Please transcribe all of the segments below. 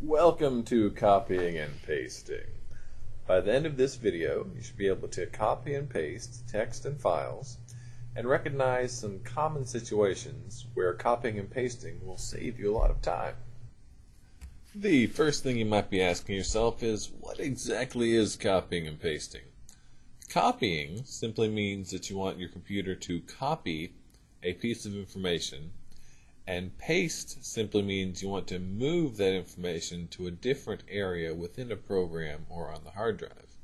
Welcome to copying and pasting. By the end of this video, you should be able to copy and paste text and files and recognize some common situations where copying and pasting will save you a lot of time. The first thing you might be asking yourself is, what exactly is copying and pasting? Copying simply means that you want your computer to copy a piece of information, and paste simply means you want to move that information to a different area within a program or on the hard drive.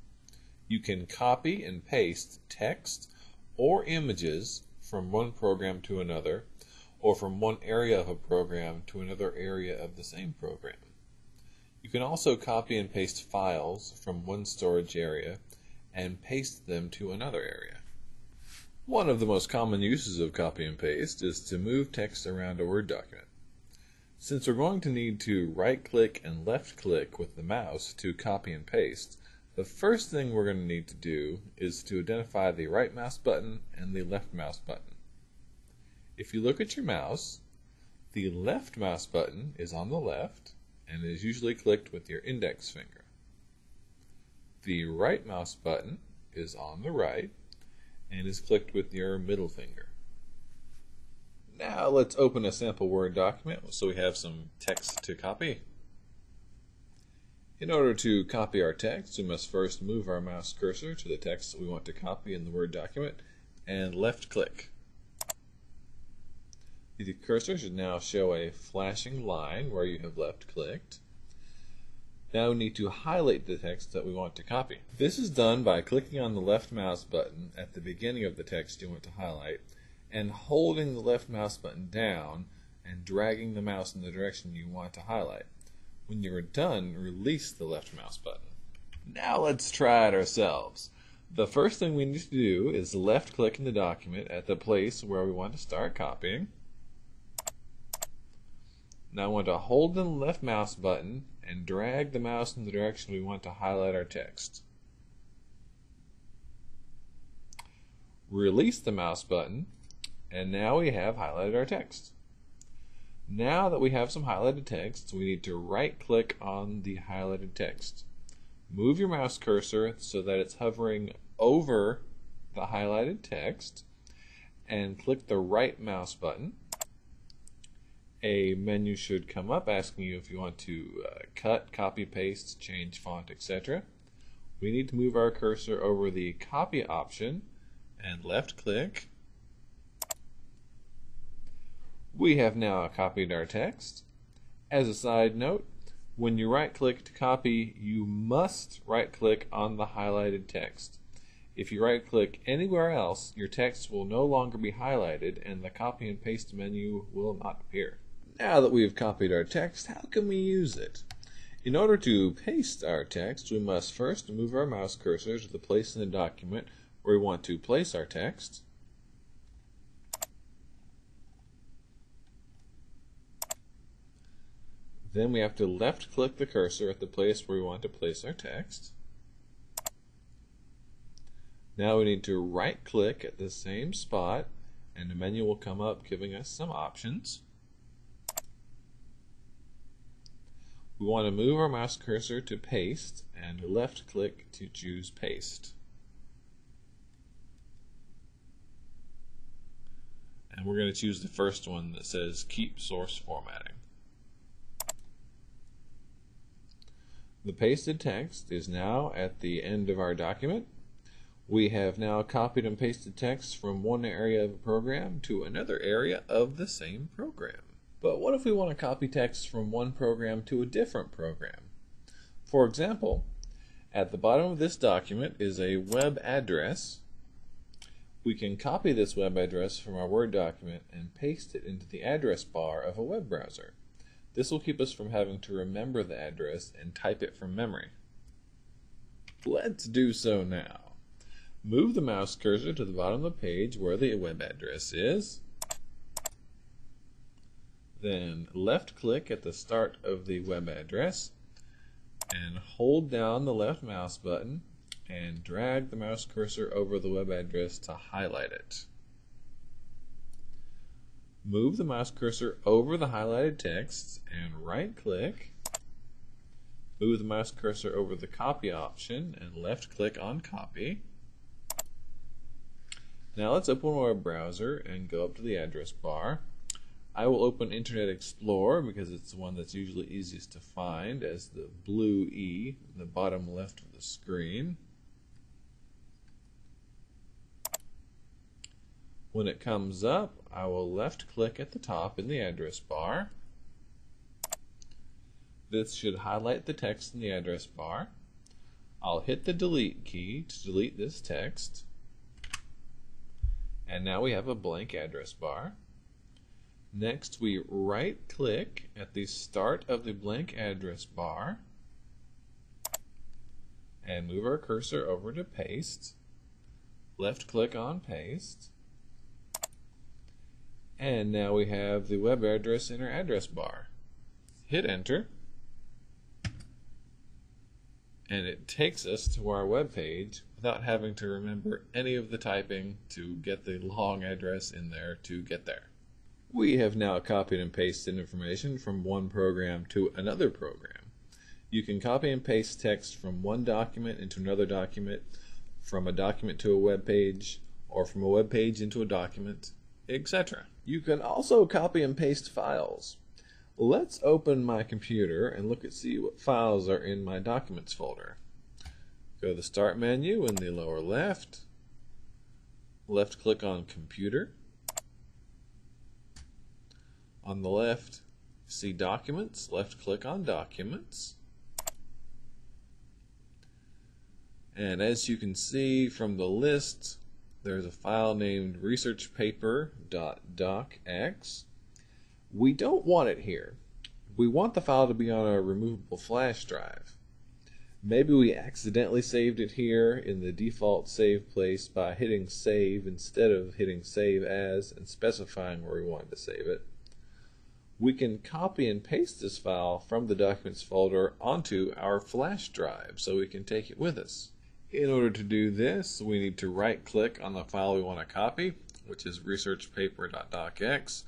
You can copy and paste text or images from one program to another, or from one area of a program to another area of the same program. You can also copy and paste files from one storage area and paste them to another area. One of the most common uses of copy and paste is to move text around a Word document. Since we're going to need to right-click and left-click with the mouse to copy and paste, the first thing we're going to need to do is to identify the right mouse button and the left mouse button. If you look at your mouse, the left mouse button is on the left and is usually clicked with your index finger. The right mouse button is on the right and is clicked with your middle finger. Now let's open a sample Word document so we have some text to copy. In order to copy our text, we must first move our mouse cursor to the text that we want to copy in the Word document and left click. The cursor should now show a flashing line where you have left clicked. Now we need to highlight the text that we want to copy. This is done by clicking on the left mouse button at the beginning of the text you want to highlight and holding the left mouse button down and dragging the mouse in the direction you want to highlight. When you are done, release the left mouse button. Now let's try it ourselves. The first thing we need to do is left click in the document at the place where we want to start copying. Now I want to hold the left mouse button and drag the mouse in the direction we want to highlight our text. Release the mouse button, and now we have highlighted our text. Now that we have some highlighted text, we need to right-click on the highlighted text. Move your mouse cursor so that it's hovering over the highlighted text, and click the right mouse button. A menu should come up asking you if you want to cut, copy, paste, change font, etc. We need to move our cursor over the copy option and left click. We have now copied our text. As a side note, when you right click to copy, you must right click on the highlighted text. If you right click anywhere else, your text will no longer be highlighted and the copy and paste menu will not appear. Now that we have copied our text, how can we use it? In order to paste our text, we must first move our mouse cursor to the place in the document where we want to place our text. Then we have to left click the cursor at the place where we want to place our text. Now we need to right click at the same spot and a menu will come up giving us some options. We want to move our mouse cursor to paste and left click to choose paste. And we're going to choose the first one that says keep source formatting. The pasted text is now at the end of our document. We have now copied and pasted text from one area of a program to another area of the same program. But what if we want to copy text from one program to a different program? For example, at the bottom of this document is a web address. We can copy this web address from our Word document and paste it into the address bar of a web browser. This will keep us from having to remember the address and type it from memory. Let's do so now. Move the mouse cursor to the bottom of the page where the web address is. Then left click at the start of the web address and hold down the left mouse button and drag the mouse cursor over the web address to highlight it. Move the mouse cursor over the highlighted text and right click Move the mouse cursor over the copy option and left click on copy. Now let's open our browser and go up to the address bar. I will open Internet Explorer because it's the one that's usually easiest to find as the blue E in the bottom left of the screen. When it comes up, I will left click at the top in the address bar. This should highlight the text in the address bar. I'll hit the delete key to delete this text. And now we have a blank address bar. Next, we right click at the start of the blank address bar and move our cursor over to paste. Left click on paste. And now we have the web address in our address bar. Hit enter. And it takes us to our web page without having to remember any of the typing to get the long address in there to get there. We have now copied and pasted information from one program to another program. You can copy and paste text from one document into another document, from a document to a web page, or from a web page into a document, etc. You can also copy and paste files. Let's open my computer and see what files are in my Documents folder. Go to the Start menu in the lower left. Left click on Computer. On the left, see Documents. Left click on Documents. And as you can see from the list, there's a file named researchpaper.docx. We don't want it here. We want the file to be on a removable flash drive. Maybe we accidentally saved it here in the default save place by hitting save instead of hitting save as and specifying where we wanted to save it. We can copy and paste this file from the Documents folder onto our flash drive so we can take it with us. In order to do this, we need to right click on the file we want to copy, which is researchpaper.docx.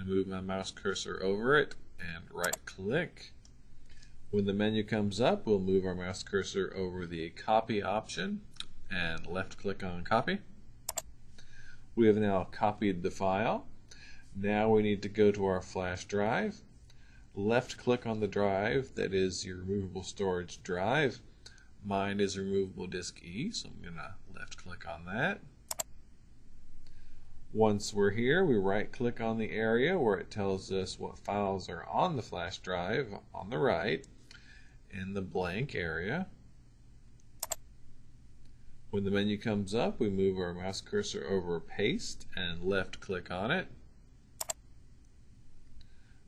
I'm going to move my mouse cursor over it and right click. When the menu comes up, we'll move our mouse cursor over the copy option and left click on copy. We have now copied the file. Now we need to go to our flash drive. Left click on the drive that is your removable storage drive. Mine is removable disk E, so I'm going to left click on that. Once we're here, we right click on the area where it tells us what files are on the flash drive on the right in the blank area. When the menu comes up, we move our mouse cursor over paste and left click on it.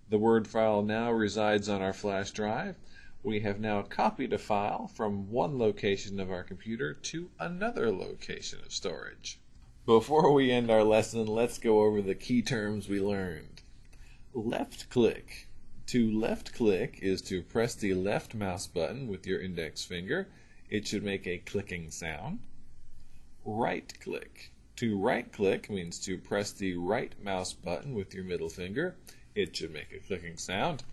The Word file now resides on our flash drive. We have now copied a file from one location of our computer to another location of storage. Before we end our lesson, let's go over the key terms we learned. Left click. To left click is to press the left mouse button with your index finger. It should make a clicking sound. Right click. To right click means to press the right mouse button with your middle finger. It should make a clicking sound.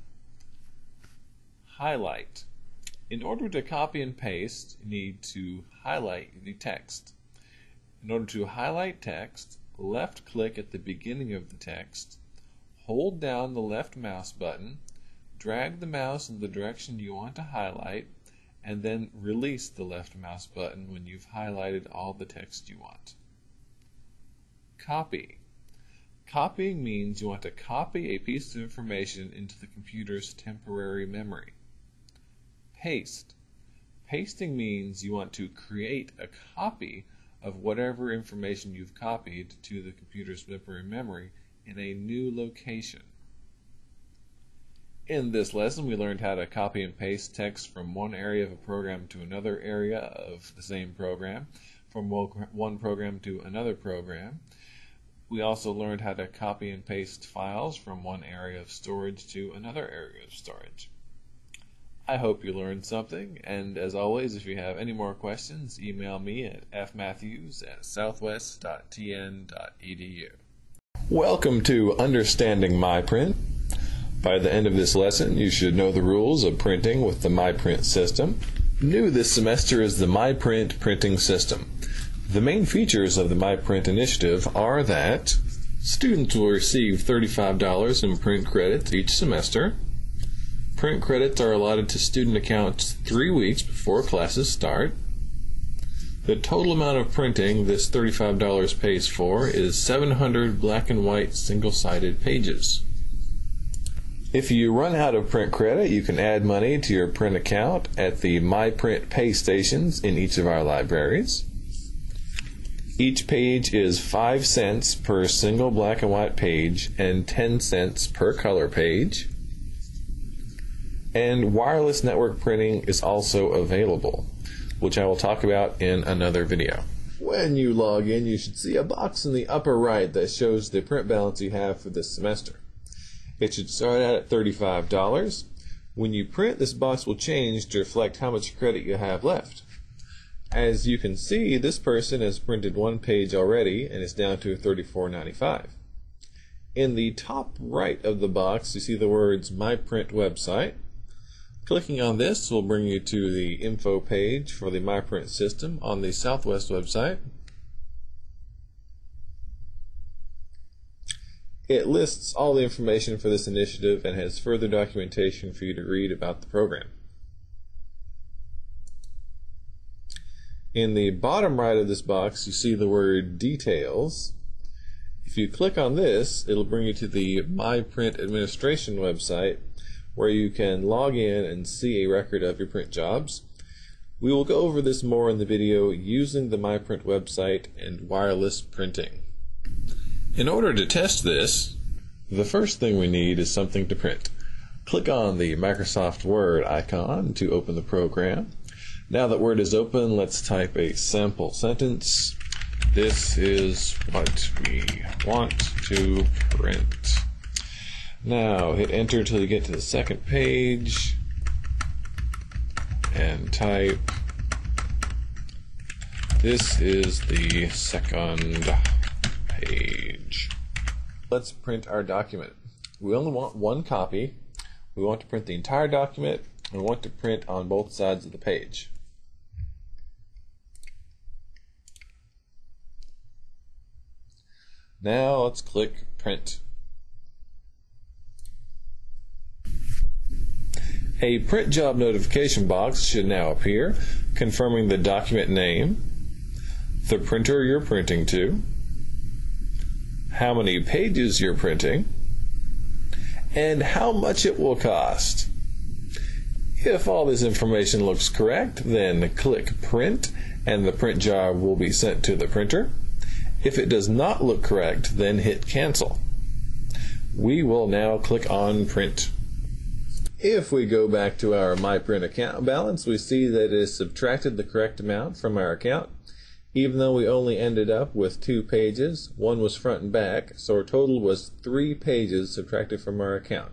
Highlight. In order to copy and paste, you need to highlight the text. In order to highlight text, left click at the beginning of the text, hold down the left mouse button, drag the mouse in the direction you want to highlight, and then release the left mouse button when you've highlighted all the text you want. Copy. Copying means you want to copy a piece of information into the computer's temporary memory. Paste. Pasting means you want to create a copy of whatever information you've copied to the computer's temporary memory in a new location. In this lesson, we learned how to copy and paste text from one area of a program to another area of the same program, from one program to another program. We also learned how to copy and paste files from one area of storage to another area of storage. I hope you learned something, and as always, if you have any more questions, email me at fmatthews@southwest.tn.edu. Welcome to Understanding Myprint. By the end of this lesson, you should know the rules of printing with the Myprint system. New this semester is the Myprint printing system. The main features of the Myprint initiative are that students will receive $35 in print credits each semester. Print credits are allotted to student accounts 3 weeks before classes start. The total amount of printing this $35 pays for is 700 black and white single-sided pages. If you run out of print credit, you can add money to your print account at the MyPrint pay stations in each of our libraries. Each page is 5 cents per single black and white page and 10 cents per color page. And wireless network printing is also available, which I will talk about in another video. When you log in, you should see a box in the upper right that shows the print balance you have for this semester. It should start out at $35. When you print, this box will change to reflect how much credit you have left. As you can see, this person has printed one page already and is down to $34.95. In the top right of the box, you see the words MyPrint website. Clicking on this will bring you to the info page for the MyPrint system on the Southwest website. It lists all the information for this initiative and has further documentation for you to read about the program. In the bottom right of this box, you see the word Details. If you click on this, it'll bring you to the MyPrint Administration website, where you can log in and see a record of your print jobs. We will go over this more in the video using the MyPrint website and wireless printing. In order to test this, the first thing we need is something to print. Click on the Microsoft Word icon to open the program. Now that Word is open, let's type a sample sentence. This is what we want to print. Now hit enter until you get to the second page and type, this is the second page. Let's print our document. We only want one copy. We want to print the entire document and we want to print on both sides of the page. Now let's click print. A print job notification box should now appear, confirming the document name, the printer you're printing to, how many pages you're printing, and how much it will cost. If all this information looks correct, then click print and the print job will be sent to the printer. If it does not look correct, then hit cancel. We will now click on print. If we go back to our MyPrint account balance, we see that it has subtracted the correct amount from our account. Even though we only ended up with 2 pages, one was front and back, so our total was 3 pages subtracted from our account.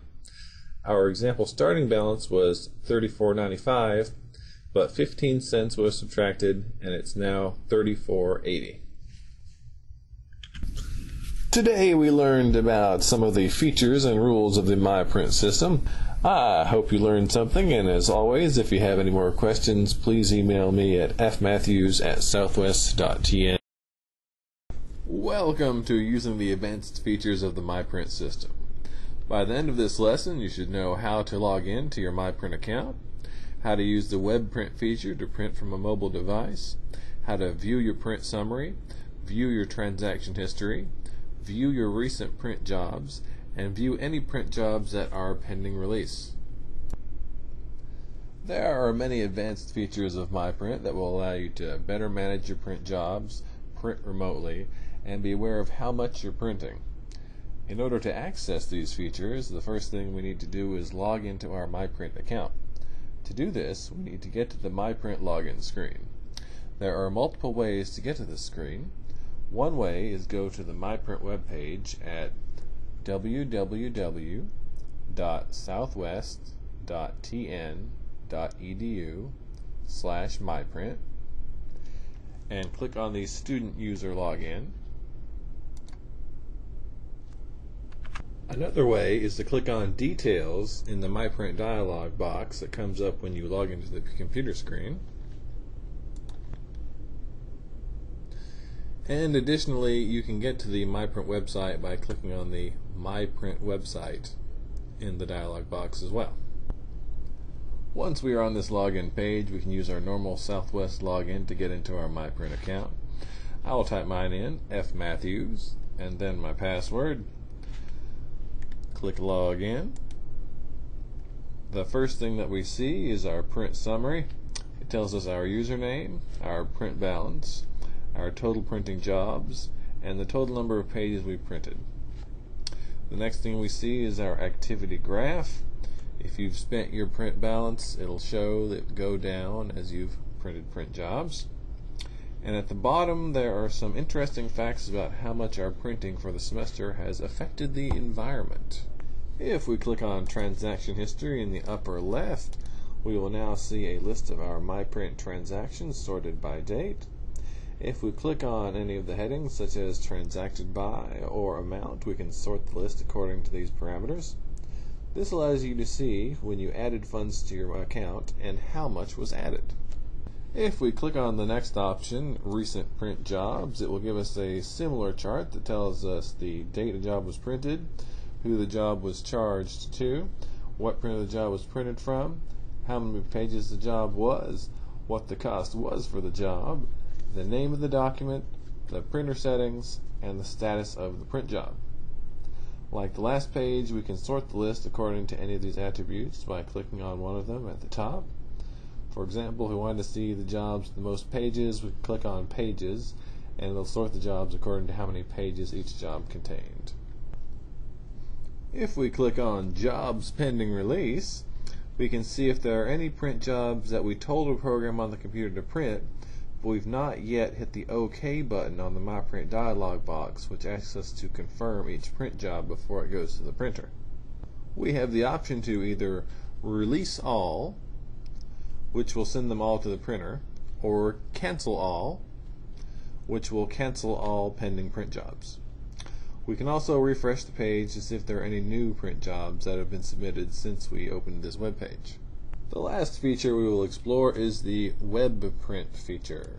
Our example starting balance was $34.95, but 15 cents was subtracted, and it's now $34.80. Today we learned about some of the features and rules of the MyPrint system. I hope you learned something, and as always, if you have any more questions, please email me at fmatthews@southwest.tn. Welcome to Using the Advanced Features of the MyPrint System. By the end of this lesson, you should know how to log in to your MyPrint account, how to use the web print feature to print from a mobile device, how to view your print summary, view your transaction history, view your recent print jobs, and view any print jobs that are pending release. There are many advanced features of MyPrint that will allow you to better manage your print jobs, print remotely, and be aware of how much you're printing. In order to access these features, the first thing we need to do is log into our MyPrint account. To do this, we need to get to the MyPrint login screen. There are multiple ways to get to this screen. One way is go to the MyPrint webpage at www.southwest.tn.edu/myprint and click on the student user login. Another way is to click on Details in the MyPrint dialog box that comes up when you log into the computer screen. And additionally, you can get to the MyPrint website by clicking on the MyPrint website in the dialog box as well. Once we are on this login page, we can use our normal Southwest login to get into our MyPrint account. I will type mine in, fmatthews, and then my password. Click login. The first thing that we see is our print summary. It tells us our username, our print balance, our total printing jobs, and the total number of pages we printed. The next thing we see is our activity graph. If you've spent your print balance, it'll show that go down as you've printed print jobs. And at the bottom there are some interesting facts about how much our printing for the semester has affected the environment. If we click on transaction history in the upper left, we will now see a list of our MyPrint transactions sorted by date. If we click on any of the headings such as transacted by or amount, we can sort the list according to these parameters. This allows you to see when you added funds to your account and how much was added. If we click on the next option, recent print jobs, it will give us a similar chart that tells us the date a job was printed, who the job was charged to, what print of the job was printed from, how many pages the job was, what the cost was for the job, the name of the document, the printer settings, and the status of the print job. Like the last page, we can sort the list according to any of these attributes by clicking on one of them at the top. For example, if we wanted to see the jobs with the most pages, we can click on Pages, and it'll sort the jobs according to how many pages each job contained. If we click on Jobs Pending Release, we can see if there are any print jobs that we told our program on the computer to print, but we've not yet hit the OK button on the MyPrint dialog box, which asks us to confirm each print job before it goes to the printer. We have the option to either release all, which will send them all to the printer, or cancel all, which will cancel all pending print jobs. We can also refresh the page to see if there are any new print jobs that have been submitted since we opened this web page. The last feature we will explore is the web print feature.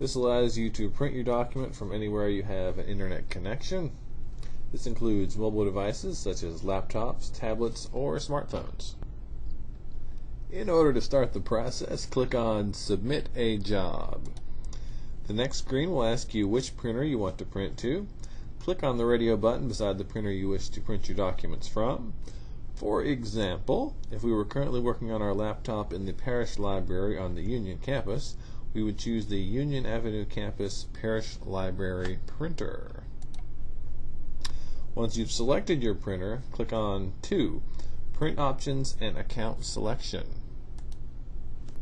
This allows you to print your document from anywhere you have an internet connection. This includes mobile devices such as laptops, tablets, or smartphones. In order to start the process, click on Submit a Job. The next screen will ask you which printer you want to print to. Click on the radio button beside the printer you wish to print your documents from. For example, if we were currently working on our laptop in the Parish Library on the Union campus, we would choose the Union Avenue Campus Parish Library printer. Once you've selected your printer, click on To, Print Options and Account Selection.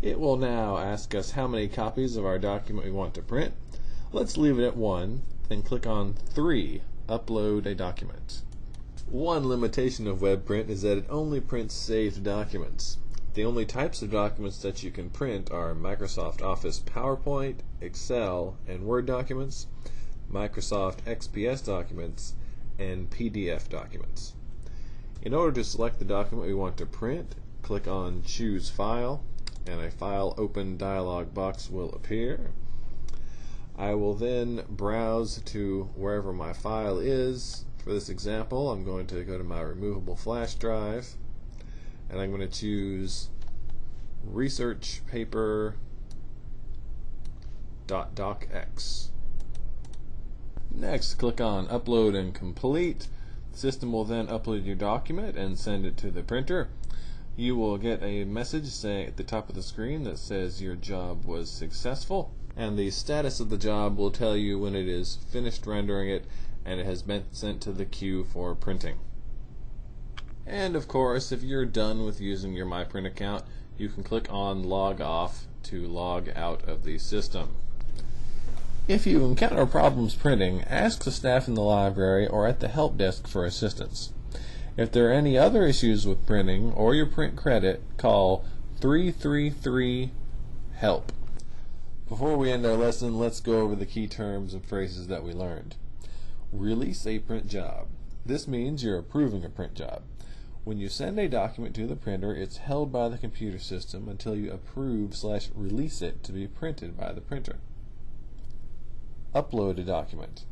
It will now ask us how many copies of our document we want to print. Let's leave it at 1, then click on 3, Upload a Document. One limitation of WebPrint is that it only prints saved documents. The only types of documents that you can print are Microsoft Office PowerPoint, Excel, and Word documents, Microsoft XPS documents, and PDF documents. In order to select the document we want to print, click on Choose File, and a File Open dialog box will appear. I will then browse to wherever my file is. For this example, I'm going to go to my removable flash drive, and I'm going to choose research paper .docx. Next, click on Upload and Complete. The system will then upload your document and send it to the printer. You will get a message saying at the top of the screen that says your job was successful, and the status of the job will tell you when it is finished rendering it and it has been sent to the queue for printing. And of course, if you're done with using your MyPrint account, you can click on Log Off to log out of the system. If you encounter problems printing, ask the staff in the library or at the help desk for assistance. If there are any other issues with printing or your print credit, call 333-HELP. Before we end our lesson, let's go over the key terms and phrases that we learned. Release a print job. This means you're approving a print job. When you send a document to the printer, it's held by the computer system until you approve/release it to be printed by the printer. Upload a document.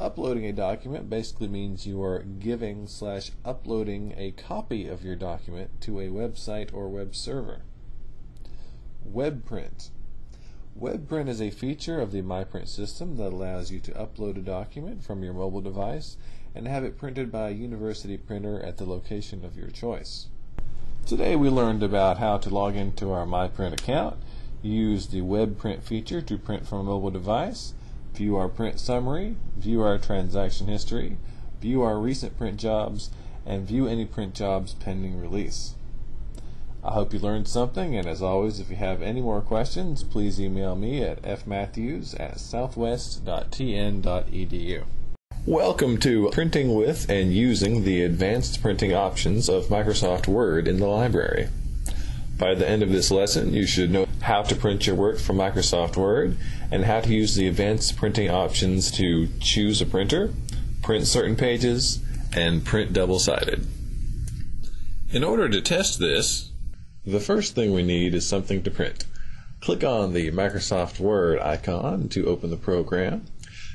Uploading a document basically means you are giving/uploading a copy of your document to a website or web server. Web print. Web print is a feature of the Myprint system that allows you to upload a document from your mobile device and have it printed by a university printer at the location of your choice. Today we learned about how to log into our Myprint account, use the web print feature to print from a mobile device, view our print summary, view our transaction history, view our recent print jobs, and view any print jobs pending release. I hope you learned something, and as always, if you have any more questions, please email me at fmatthews@southwest.tn.edu. Welcome to Printing with and Using the Advanced Printing Options of Microsoft Word in the Library. By the end of this lesson, you should know how to print your work from Microsoft Word and how to use the advanced printing options to choose a printer, print certain pages, and print double-sided. In order to test this, the first thing we need is something to print. Click on the Microsoft Word icon to open the program.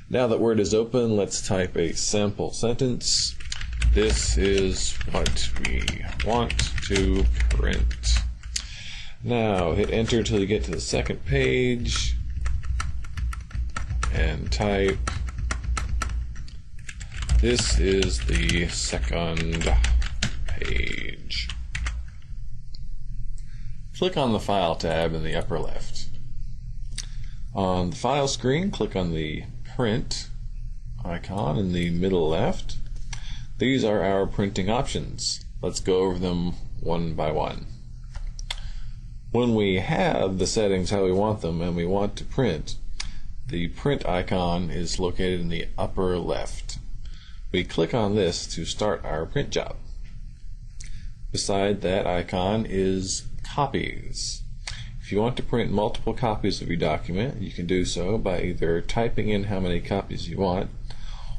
Now that Word is open, let's type a sample sentence. This is what we want to print. Now hit enter till you get to the second page and type, this is the second page. Click on the File tab in the upper left. On the File screen, click on the Print icon in the middle left. These are our printing options. Let's go over them one by one. When we have the settings how we want them and we want to print, the Print icon is located in the upper left. We click on this to start our print job. Beside that icon is Copies. If you want to print multiple copies of your document, you can do so by either typing in how many copies you want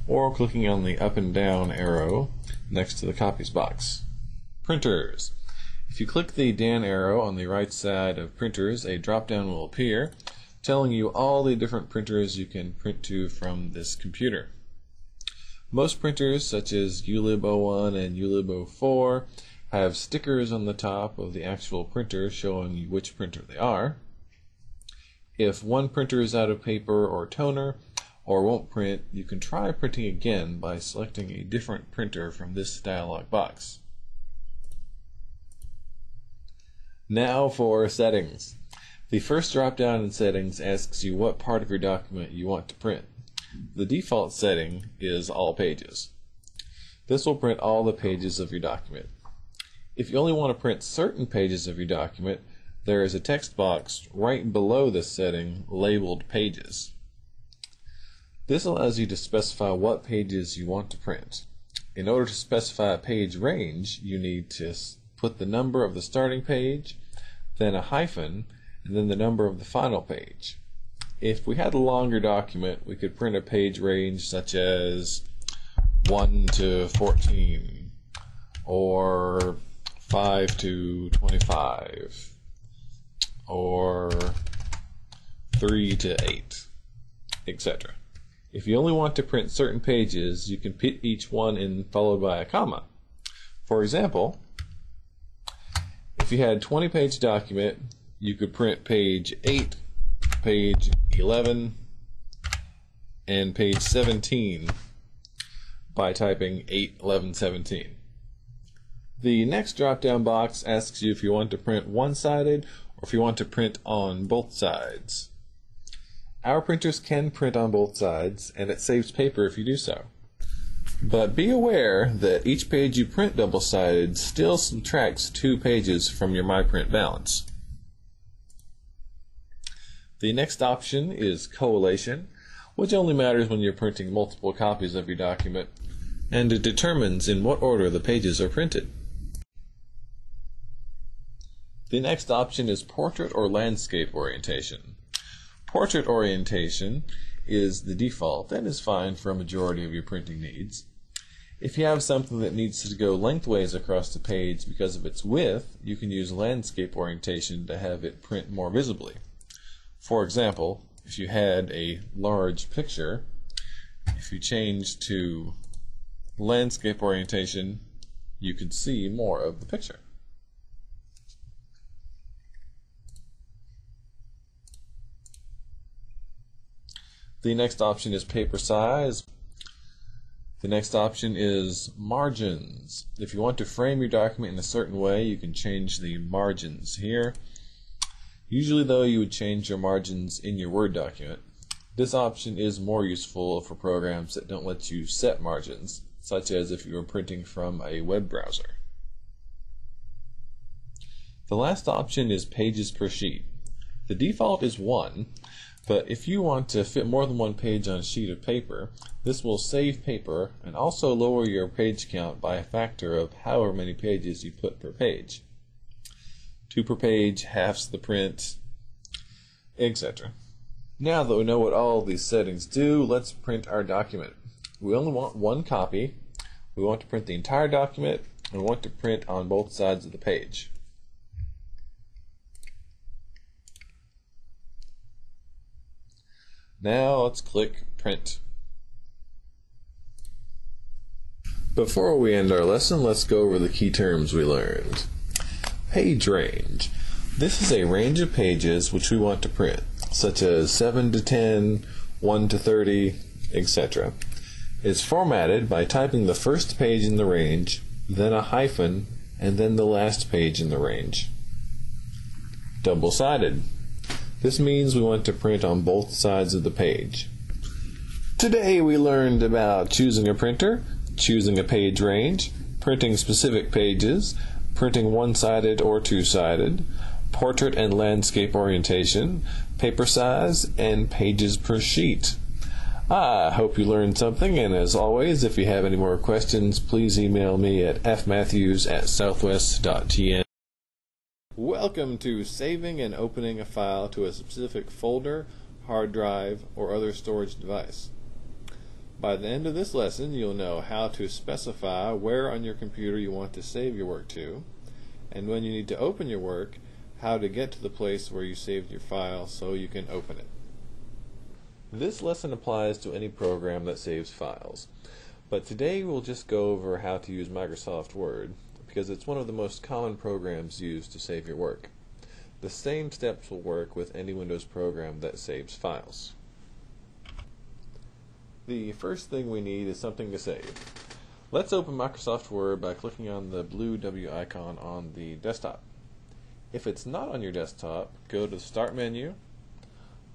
or clicking on the up and down arrow next to the copies box. Printers. If you click the down arrow on the right side of printers, a drop down will appear telling you all the different printers you can print to from this computer. Most printers, such as ULIB 01 and ULIB 04, have stickers on the top of the actual printer showing you which printer they are. If one printer is out of paper or toner or won't print, you can try printing again by selecting a different printer from this dialog box. Now for settings. The first drop down in settings asks you what part of your document you want to print. The default setting is all pages. This will print all the pages of your document. If you only want to print certain pages of your document, there is a text box right below this setting labeled Pages. This allows you to specify what pages you want to print. In order to specify a page range, you need to put the number of the starting page, then a hyphen, and then the number of the final page. If we had a longer document, we could print a page range such as 1 to 14 or 5 to 25 or 3 to 8, etc. If you only want to print certain pages, you can put each one in followed by a comma. For example, if you had a 20-page document, you could print page 8, page 11, and page 17 by typing 8, 11, 17. The next drop-down box asks you if you want to print one-sided or if you want to print on both sides. Our printers can print on both sides, and it saves paper if you do so. But be aware that each page you print double-sided still subtracts 2 pages from your MyPrint balance. The next option is collation, which only matters when you're printing multiple copies of your document, and it determines in what order the pages are printed. The next option is portrait or landscape orientation. Portrait orientation is the default and is fine for a majority of your printing needs. If you have something that needs to go lengthways across the page because of its width, you can use landscape orientation to have it print more visibly. For example, if you had a large picture, if you change to landscape orientation, you could see more of the picture. The next option is paper size. The next option is margins. If you want to frame your document in a certain way, you can change the margins here. Usually though, you would change your margins in your Word document. This option is more useful for programs that don't let you set margins, such as if you were printing from a web browser. The last option is pages per sheet. The default is 1, but if you want to fit more than one page on a sheet of paper, this will save paper and also lower your page count by a factor of however many pages you put per page. 2 per page, halves the print, etc. Now that we know what all these settings do, let's print our document. We only want one copy, we want to print the entire document, and we want to print on both sides of the page. Now let's click print. Before we end our lesson, let's go over the key terms we learned. Page range. This is a range of pages which we want to print, such as 7 to 10, 1 to 30, etc. It's formatted by typing the first page in the range, then a hyphen, and then the last page in the range. Double-sided. This means we want to print on both sides of the page. Today we learned about choosing a printer, choosing a page range, printing specific pages, printing one-sided or two-sided, portrait and landscape orientation, paper size, and pages per sheet. I hope you learned something, and as always, if you have any more questions, please email me at fmatthews@southwest.tn. Welcome to saving and opening a file to a specific folder, hard drive, or other storage device. By the end of this lesson, you'll know how to specify where on your computer you want to save your work to, and when you need to open your work, how to get to the place where you saved your file so you can open it. This lesson applies to any program that saves files, but today we'll just go over how to use Microsoft Word, because it's one of the most common programs used to save your work. The same steps will work with any Windows program that saves files. The first thing we need is something to save. Let's open Microsoft Word by clicking on the blue W icon on the desktop. If it's not on your desktop, go to the Start menu,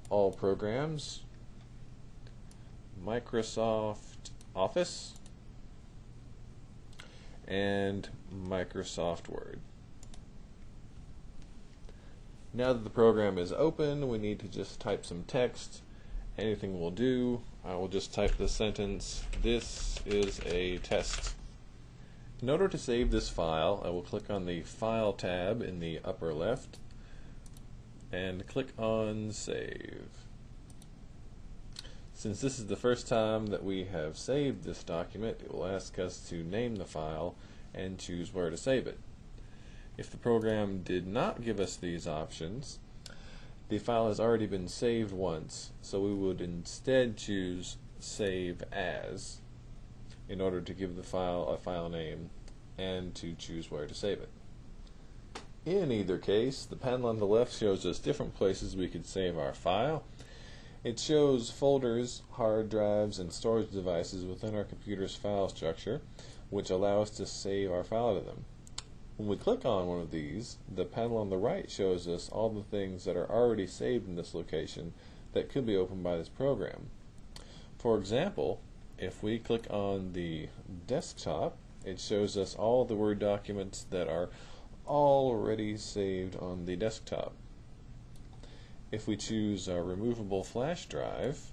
All Programs, Microsoft Office, and Microsoft Word. Now that the program is open, we need to just type some text. Anything will do. I will just type the sentence, "This is a test." In order to save this file, I will click on the File tab in the upper left and click on Save. Since this is the first time that we have saved this document, it will ask us to name the file and choose where to save it. If the program did not give us these options, the file has already been saved once, so we would instead choose Save As in order to give the file a file name and to choose where to save it. In either case, the panel on the left shows us different places we could save our file. It shows folders, hard drives, and storage devices within our computer's file structure, which allow us to save our file to them. When we click on one of these, the panel on the right shows us all the things that are already saved in this location that could be opened by this program. For example, if we click on the desktop, it shows us all the Word documents that are already saved on the desktop. If we choose a removable flash drive,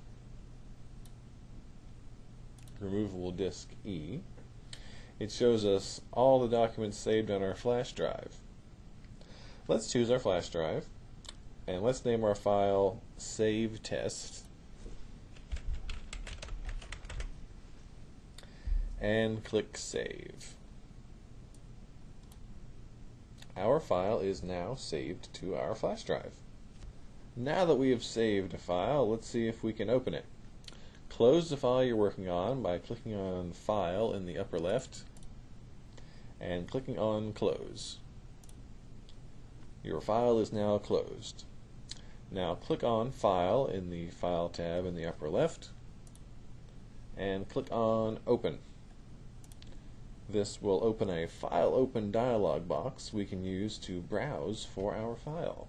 removable disk E, it shows us all the documents saved on our flash drive. Let's choose our flash drive, and let's name our file Save Test, and click Save. Our file is now saved to our flash drive. Now that we have saved a file, let's see if we can open it. Close the file you're working on by clicking on File in the upper left and clicking on Close. Your file is now closed. Now click on File in the File tab in the upper left and click on Open. This will open a File Open dialog box we can use to browse for our file.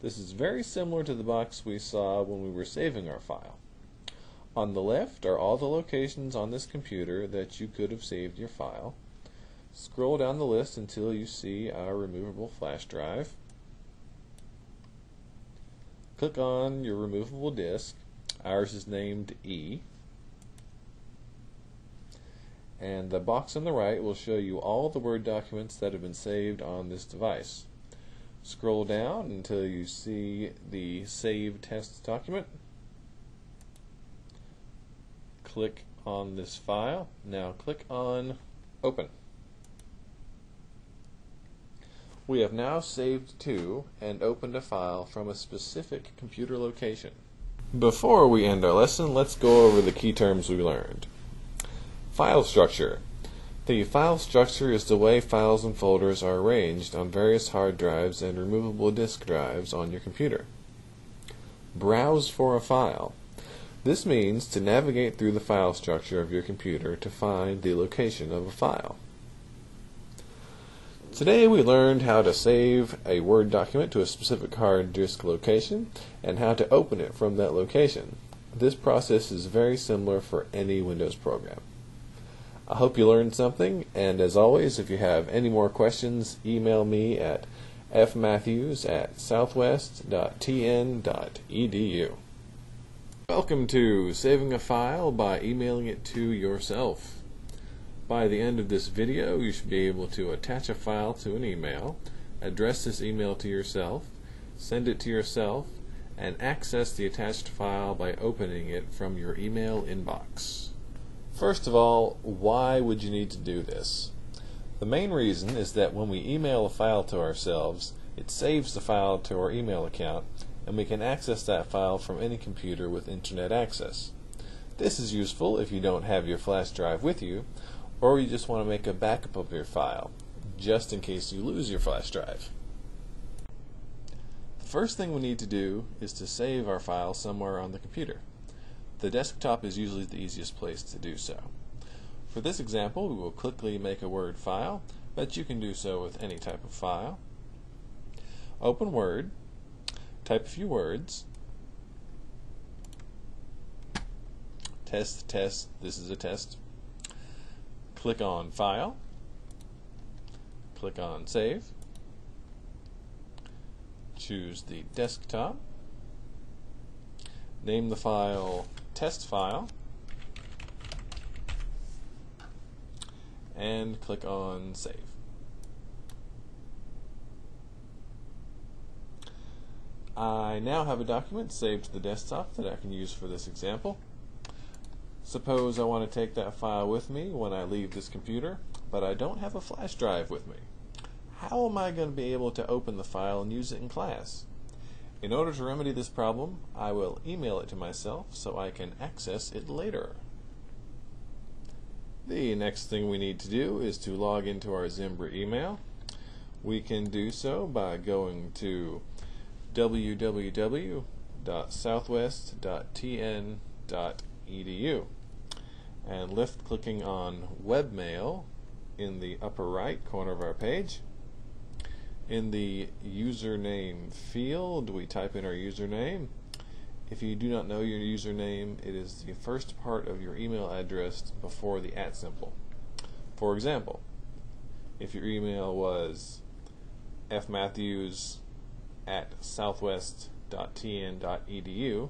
This is very similar to the box we saw when we were saving our file. On the left are all the locations on this computer that you could have saved your file. Scroll down the list until you see our removable flash drive. Click on your removable disk. Ours is named E. And the box on the right will show you all the Word documents that have been saved on this device. Scroll down until you see the Save Test document. Click on this file. Now click on Open. We have now saved to and opened a file from a specific computer location. Before we end our lesson, let's go over the key terms we learned. File structure. The file structure is the way files and folders are arranged on various hard drives and removable disk drives on your computer. Browse for a file. This means to navigate through the file structure of your computer to find the location of a file. Today we learned how to save a Word document to a specific hard disk location and how to open it from that location. This process is very similar for any Windows program. I hope you learned something, and as always, if you have any more questions, email me at fmatthews@southwest.tn.edu. Welcome to Saving a File by Emailing It to Yourself. By the end of this video, you should be able to attach a file to an email, address this email to yourself, send it to yourself, and access the attached file by opening it from your email inbox. First of all, why would you need to do this? The main reason is that when we email a file to ourselves, it saves the file to our email account, and we can access that file from any computer with internet access. This is useful if you don't have your flash drive with you, or you just want to make a backup of your file, just in case you lose your flash drive. The first thing we need to do is to save our file somewhere on the computer. The desktop is usually the easiest place to do so. For this example, we will quickly make a Word file, but you can do so with any type of file. Open Word. Type a few words. Test, test, this is a test. Click on File. Click on Save. Choose the desktop. Name the file Test File. And click on Save. I now have a document saved to the desktop that I can use for this example. Suppose I want to take that file with me when I leave this computer, but I don't have a flash drive with me. How am I going to be able to open the file and use it in class? In order to remedy this problem, I will email it to myself so I can access it later. The next thing we need to do is to log into our Zimbra email. We can do so by going to www.southwest.tn.edu and left-clicking on Webmail in the upper right corner of our page. In the username field, we type in our username. If you do not know your username, it is the first part of your email address before the @ symbol. For example, if your email was fmatthews@southwest.tn.edu,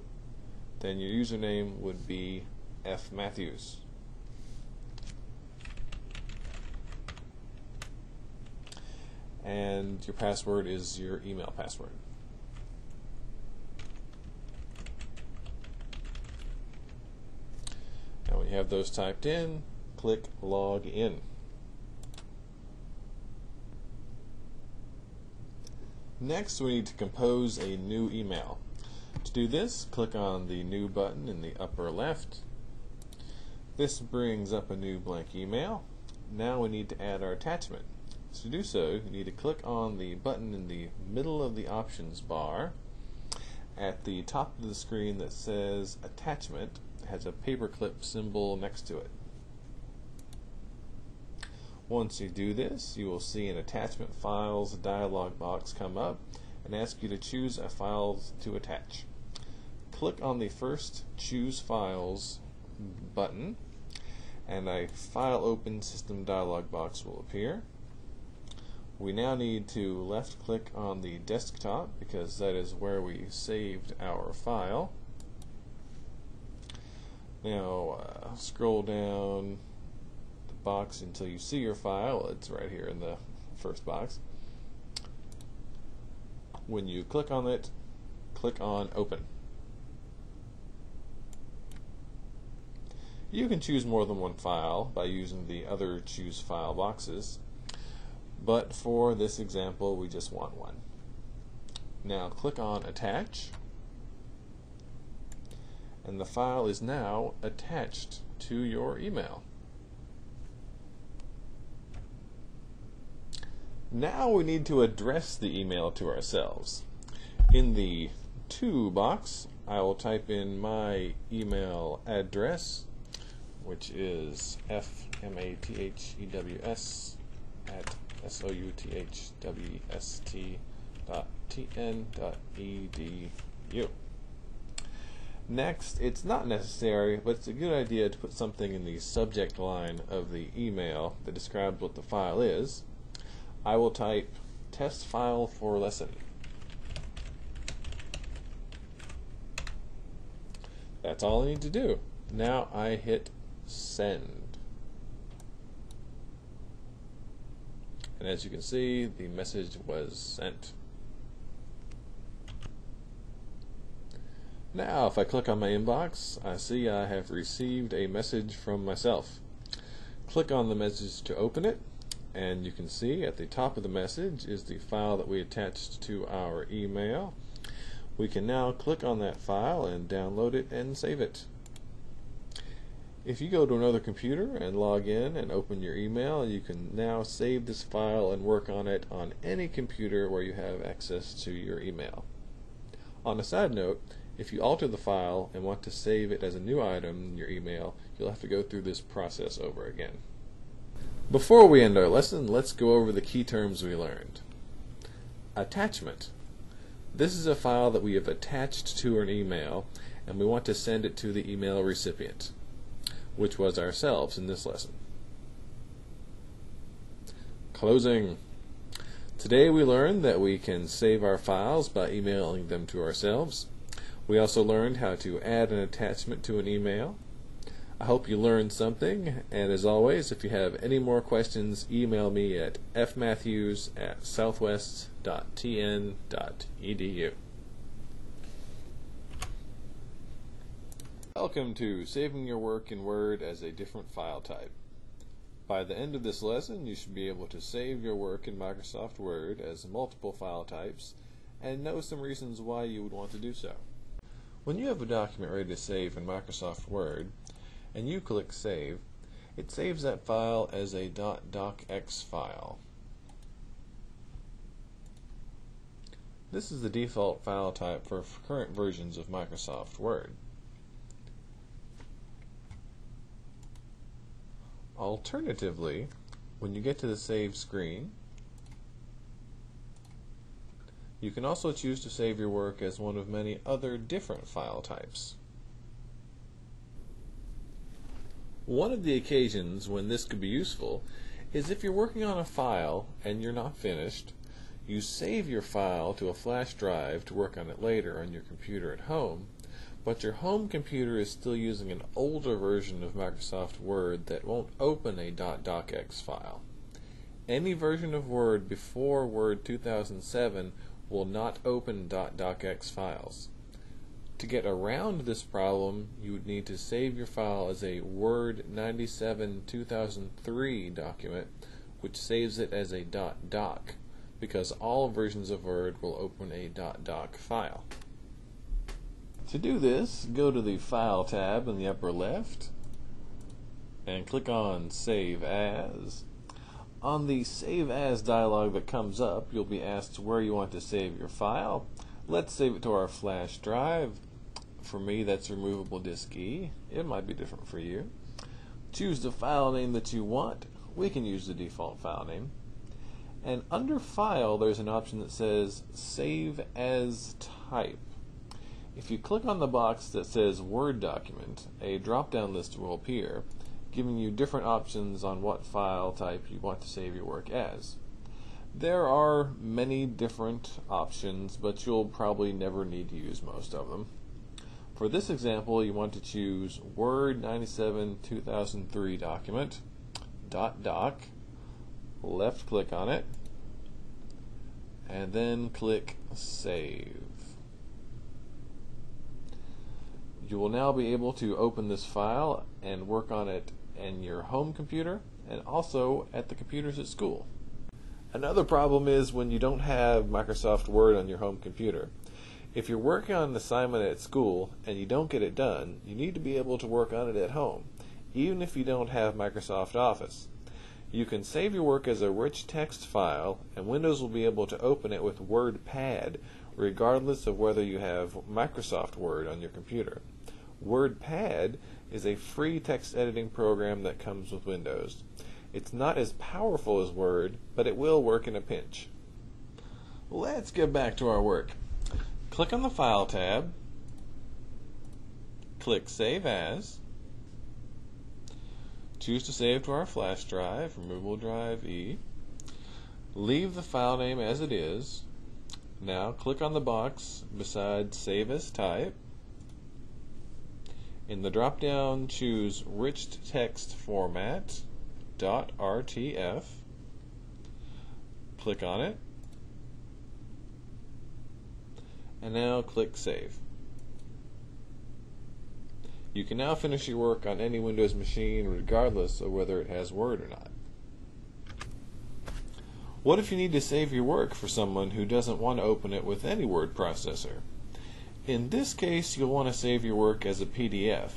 then your username would be fmatthews. And your password is your email password. Now when you have those typed in, click log in. Next, we need to compose a new email. To do this, click on the new button in the upper left. This brings up a new blank email. Now we need to add our attachment. To do so, you need to click on the button in the middle of the options bar. At the top of the screen that says attachment, it has a paperclip symbol next to it. Once you do this, you will see an attachment files dialog box come up and ask you to choose a file to attach. Click on the first Choose Files button and a File Open System dialog box will appear. We now need to left click on the desktop because that is where we saved our file. Now scroll down the box until you see your file. It's right here in the first box. When you click on it, click on Open. You can choose more than one file by using the other Choose File boxes, but for this example we just want one. Now click on Attach, and the file is now attached to your email. Now we need to address the email to ourselves. In the To box, I will type in my email address, which is fmathews@southwest.tn.edu. Next, it's not necessary, but it's a good idea to put something in the subject line of the email that describes what the file is. I will type test file for lesson. That's all I need to do. Now I hit send. And as you can see, the message was sent. Now if I click on my inbox, I see I have received a message from myself. Click on the message to open it, and you can see at the top of the message is the file that we attached to our email. We can now click on that file and download it and save it. If you go to another computer and log in and open your email, you can now save this file and work on it on any computer where you have access to your email. On a side note, if you alter the file and want to save it as a new item in your email, you'll have to go through this process over again. Before we end our lesson, let's go over the key terms we learned. Attachment. This is a file that we have attached to an email, and we want to send it to the email recipient, which was ourselves in this lesson. Closing. Today we learned that we can save our files by emailing them to ourselves. We also learned how to add an attachment to an email. I hope you learned something, and as always, if you have any more questions, email me at fmatthews@southwest.tn.edu. Welcome to Saving Your Work in Word as a Different File Type. By the end of this lesson, you should be able to save your work in Microsoft Word as multiple file types and know some reasons why you would want to do so. When you have a document ready to save in Microsoft Word and you click Save, it saves that file as a .docx file. This is the default file type for current versions of Microsoft Word. Alternatively, when you get to the save screen, you can also choose to save your work as one of many other different file types. One of the occasions when this could be useful is if you're working on a file and you're not finished, you save your file to a flash drive to work on it later on your computer at home, but your home computer is still using an older version of Microsoft Word that won't open a .docx file. Any version of Word before Word 2007 will not open .docx files. To get around this problem, you would need to save your file as a Word 97-2003 document, which saves it as a .doc, because all versions of Word will open a .doc file. To do this, go to the File tab in the upper left and click on Save As. On the Save As dialog that comes up, you'll be asked where you want to save your file. Let's save it to our flash drive. For me, that's removable disk E. It might be different for you. Choose the file name that you want. We can use the default file name. And under File, there's an option that says Save As Type. If you click on the box that says Word Document, a drop-down list will appear, giving you different options on what file type you want to save your work as. There are many different options, but you'll probably never need to use most of them. For this example, you want to choose Word 97-2003 document, .doc, left click on it, and then click Save. You will now be able to open this file and work on it in your home computer and also at the computers at school. Another problem is when you don't have Microsoft Word on your home computer. If you're working on an assignment at school and you don't get it done, you need to be able to work on it at home, even if you don't have Microsoft Office. You can save your work as a rich text file, and Windows will be able to open it with WordPad, regardless of whether you have Microsoft Word on your computer. WordPad is a free text editing program that comes with Windows. It's not as powerful as Word, but it will work in a pinch. Let's get back to our work. Click on the File tab, click Save As, choose to save to our flash drive, removable drive E, leave the file name as it is. Now click on the box beside Save As Type. In the drop down, choose Rich Text Format, .rtf, click on it, and now click Save. You can now finish your work on any Windows machine regardless of whether it has Word or not. What if you need to save your work for someone who doesn't want to open it with any word processor? In this case, you'll want to save your work as a PDF.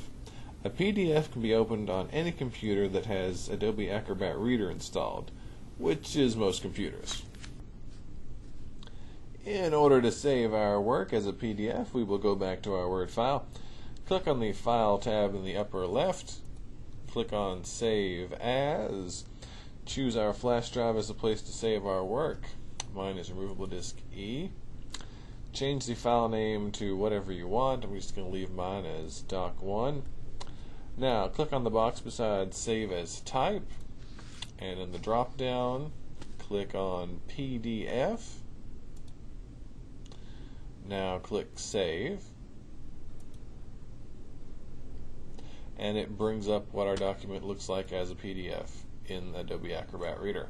A PDF can be opened on any computer that has Adobe Acrobat Reader installed, which is most computers. In order to save our work as a PDF, we will go back to our Word file. Click on the File tab in the upper left, click on Save As, choose our flash drive as a place to save our work. Mine is removable disk E. Change the file name to whatever you want. I'm just going to leave mine as doc1. Now click on the box beside Save As Type, and in the drop down click on PDF. Now click Save, and it brings up what our document looks like as a PDF in Adobe Acrobat Reader.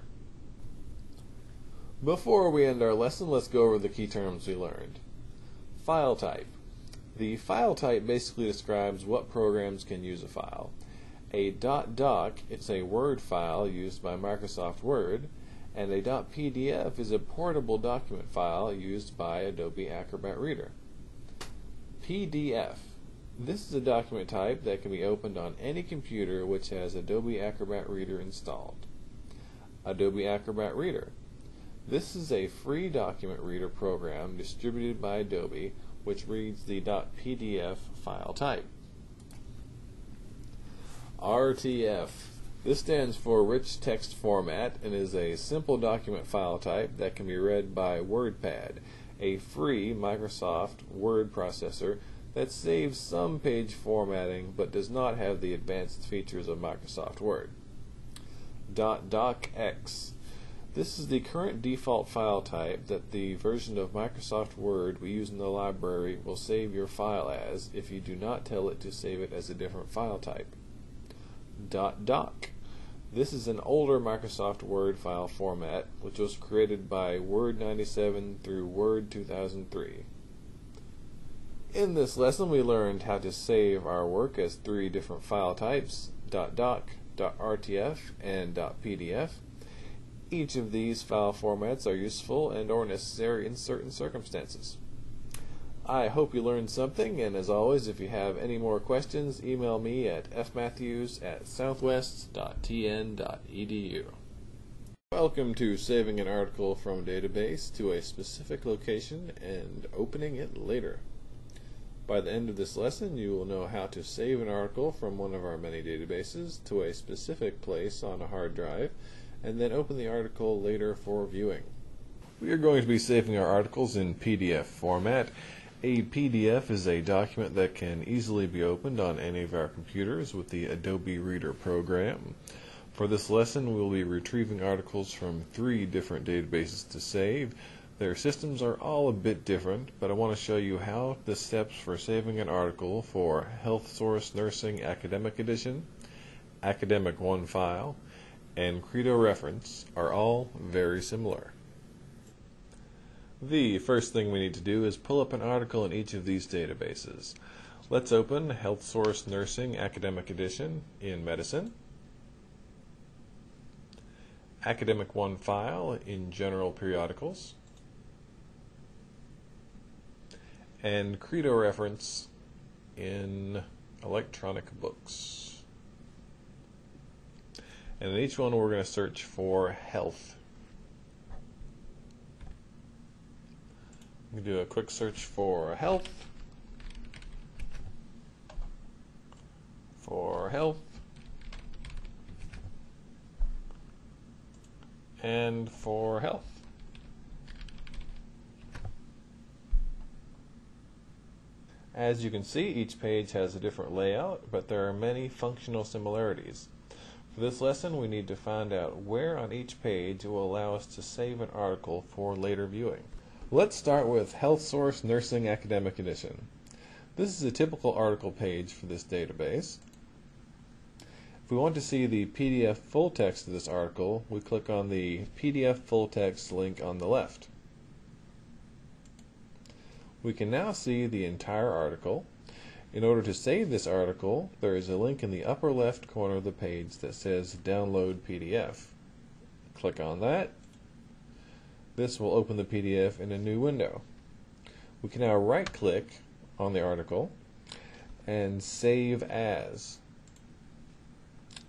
Before we end our lesson, let's go over the key terms we learned. File type. The file type basically describes what programs can use a file. A .doc is a Word file used by Microsoft Word, and a .pdf is a portable document file used by Adobe Acrobat Reader. PDF. This is a document type that can be opened on any computer which has Adobe Acrobat Reader installed. Adobe Acrobat Reader. This is a free document reader program distributed by Adobe, which reads the .pdf file type. RTF. This stands for Rich Text Format and is a simple document file type that can be read by WordPad, a free Microsoft Word processor that saves some page formatting but does not have the advanced features of Microsoft Word. .docx. This is the current default file type that the version of Microsoft Word we use in the library will save your file as if you do not tell it to save it as a different file type. .doc. This is an older Microsoft Word file format which was created by Word 97 through Word 2003. In this lesson we learned how to save our work as three different file types, .doc, .rtf, and .pdf. Each of these file formats are useful and or necessary in certain circumstances. I hope you learned something, and as always, if you have any more questions, email me at fmatthews@southwest.tn.edu. Welcome to saving an article from a database to a specific location and opening it later. By the end of this lesson, you will know how to save an article from one of our many databases to a specific place on a hard drive, and then open the article later for viewing. We are going to be saving our articles in PDF format. A PDF is a document that can easily be opened on any of our computers with the Adobe Reader program. For this lesson, we will be retrieving articles from three different databases to save. Their systems are all a bit different, but I want to show you how the steps for saving an article for Health Source Nursing Academic Edition, Academic 1 File, and Credo Reference are all very similar. The first thing we need to do is pull up an article in each of these databases. Let's open Health Source Nursing Academic Edition in Medicine, Academic 1 File in General Periodicals, and Credo Reference in Electronic Books. And in each one we're going to search for health. We do a quick search for health, and for health. As you can see, each page has a different layout, but there are many functional similarities. For this lesson, we need to find out where on each page will allow us to save an article for later viewing. Let's start with Health Source Nursing Academic Edition. This is a typical article page for this database. If we want to see the PDF full text of this article, we click on the PDF full text link on the left. We can now see the entire article. In order to save this article, there is a link in the upper left corner of the page that says Download PDF. Click on that. This will open the PDF in a new window. We can now right-click on the article and Save As.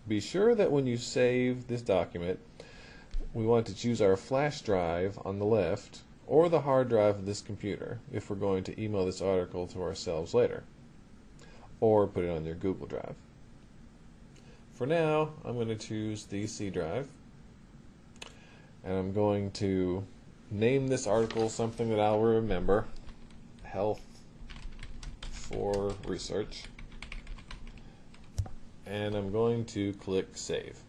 Be sure that when you save this document, we want to choose our flash drive on the left or the hard drive of this computer if we're going to email this article to ourselves later, or put it on your Google Drive. For now, I'm going to choose the C drive, and I'm going to name this article something that I'll remember, Health for Research, and I'm going to click Save.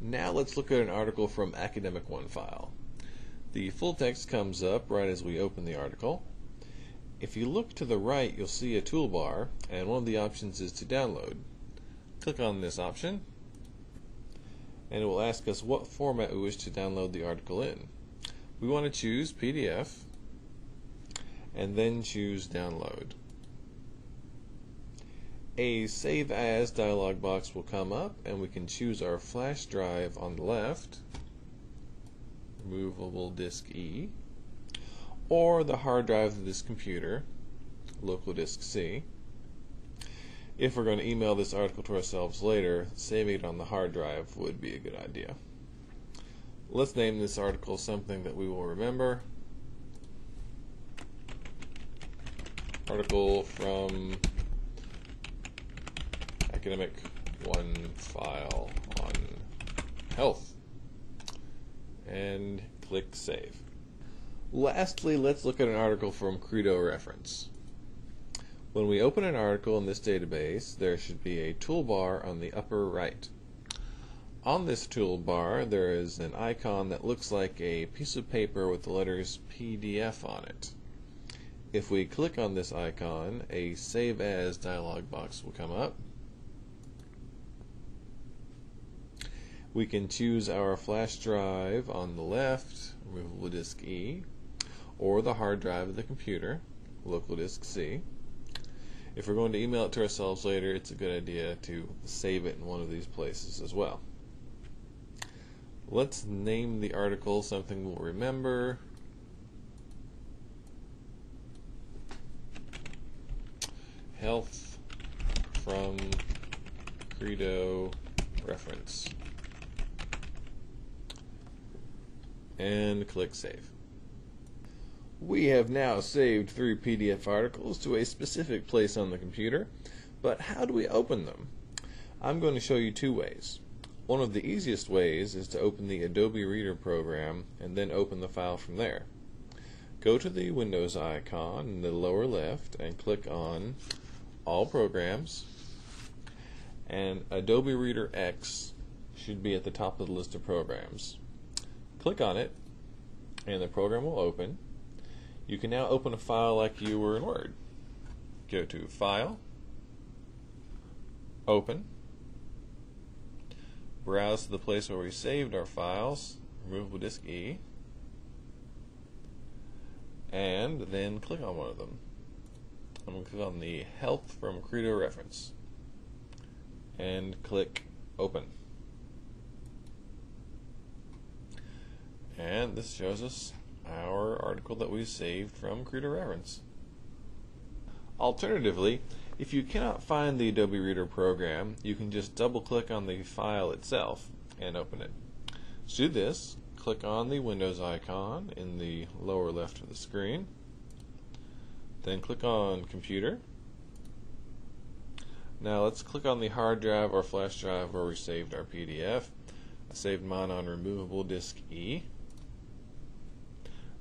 Now let's look at an article from Academic 1 File. The full text comes up right as we open the article. If you look to the right, you'll see a toolbar, and one of the options is to download. Click on this option, and it will ask us what format we wish to download the article in. We want to choose PDF, and then choose Download. A Save As dialog box will come up, and we can choose our flash drive on the left, removable disk E, or the hard drive of this computer, local disk C. If we're going to email this article to ourselves later, saving it on the hard drive would be a good idea. Let's name this article something that we will remember. Article from Academic 1 File on health. And click Save. Lastly, let's look at an article from Credo Reference. When we open an article in this database, there should be a toolbar on the upper right. On this toolbar, there is an icon that looks like a piece of paper with the letters PDF on it. If we click on this icon, a Save As dialog box will come up. We can choose our flash drive on the left, removable disk E, or the hard drive of the computer. local disk C. If we're going to email it to ourselves later, it's a good idea to save it in one of these places as well. Let's name the article something we'll remember. Health from Credo reference. And click save. We have now saved 3 PDF articles to a specific place on the computer, but how do we open them? I'm going to show you 2 ways. One of the easiest ways is to open the Adobe Reader program and then open the file from there. Go to the Windows icon in the lower left and click on All Programs, and Adobe Reader X should be at the top of the list of programs. Click on it and the program will open. You can now open a file like you were in Word. Go to File, Open, browse to the place where we saved our files, removable disk E, and then click on one of them. I'm going to click on the Health from Credo reference and click Open. And this shows us our article that we saved from Credo reference. Alternatively, if you cannot find the Adobe Reader program, you can just double-click on the file itself and open it. To do this, click on the Windows icon in the lower left of the screen, then click on Computer. Now let's click on the hard drive or flash drive where we saved our PDF. I saved mine on removable disk E.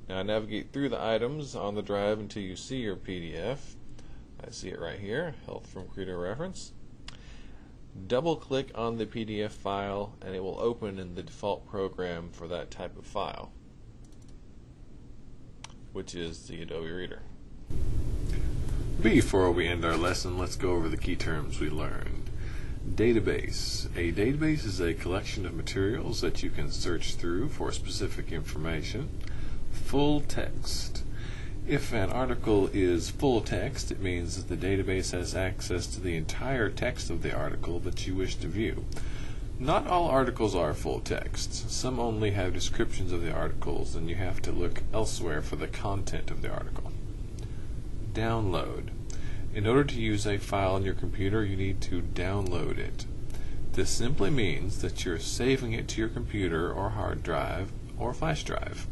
Now navigate through the items on the drive until you see your PDF. I see it right here, Health from Credo reference. Double-click on the PDF file and it will open in the default program for that type of file, which is the Adobe Reader. Before we end our lesson, let's go over the key terms we learned. Database. A database is a collection of materials that you can search through for specific information. Full text. If an article is full text, it means that the database has access to the entire text of the article that you wish to view. Not all articles are full text. Some only have descriptions of the articles, and you have to look elsewhere for the content of the article. Download. In order to use a file on your computer, you need to download it. This simply means that you're saving it to your computer or hard drive or flash drive.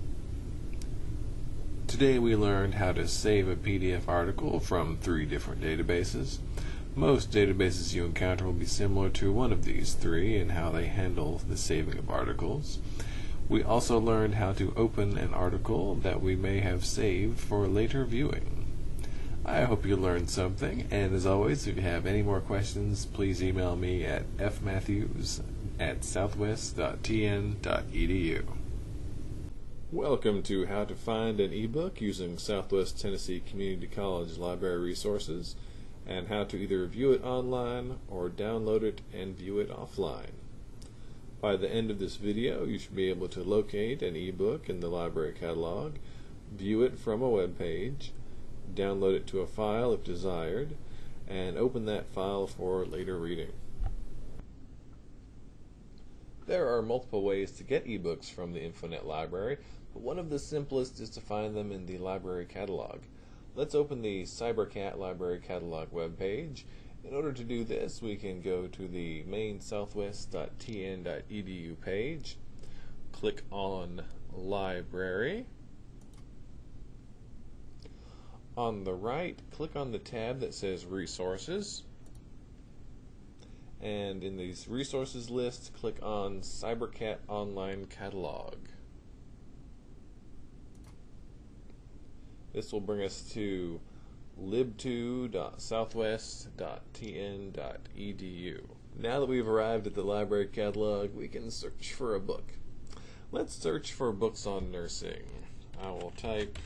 Today we learned how to save a PDF article from 3 different databases. Most databases you encounter will be similar to one of these 3 and how they handle the saving of articles. We also learned how to open an article that we may have saved for later viewing. I hope you learned something, and as always, if you have any more questions, please email me at fmatthews@southwest.tn.edu. Welcome to How to Find an eBook using Southwest Tennessee Community College Library Resources, and how to either view it online or download it and view it offline. By the end of this video, you should be able to locate an eBook in the library catalog, view it from a web page, download it to a file if desired, and open that file for later reading. There are multiple ways to get eBooks from the Infonet library, but one of the simplest is to find them in the library catalog. Let's open the CyberCat library catalog webpage. In order to do this, we can go to the main southwest.tn.edu page, click on Library. On the right, click on the tab that says Resources, and in the resources list, click on CyberCat Online Catalog. This will bring us to lib2.southwest.tn.edu. Now that we've arrived at the library catalog, we can search for a book. Let's search for books on nursing. I will type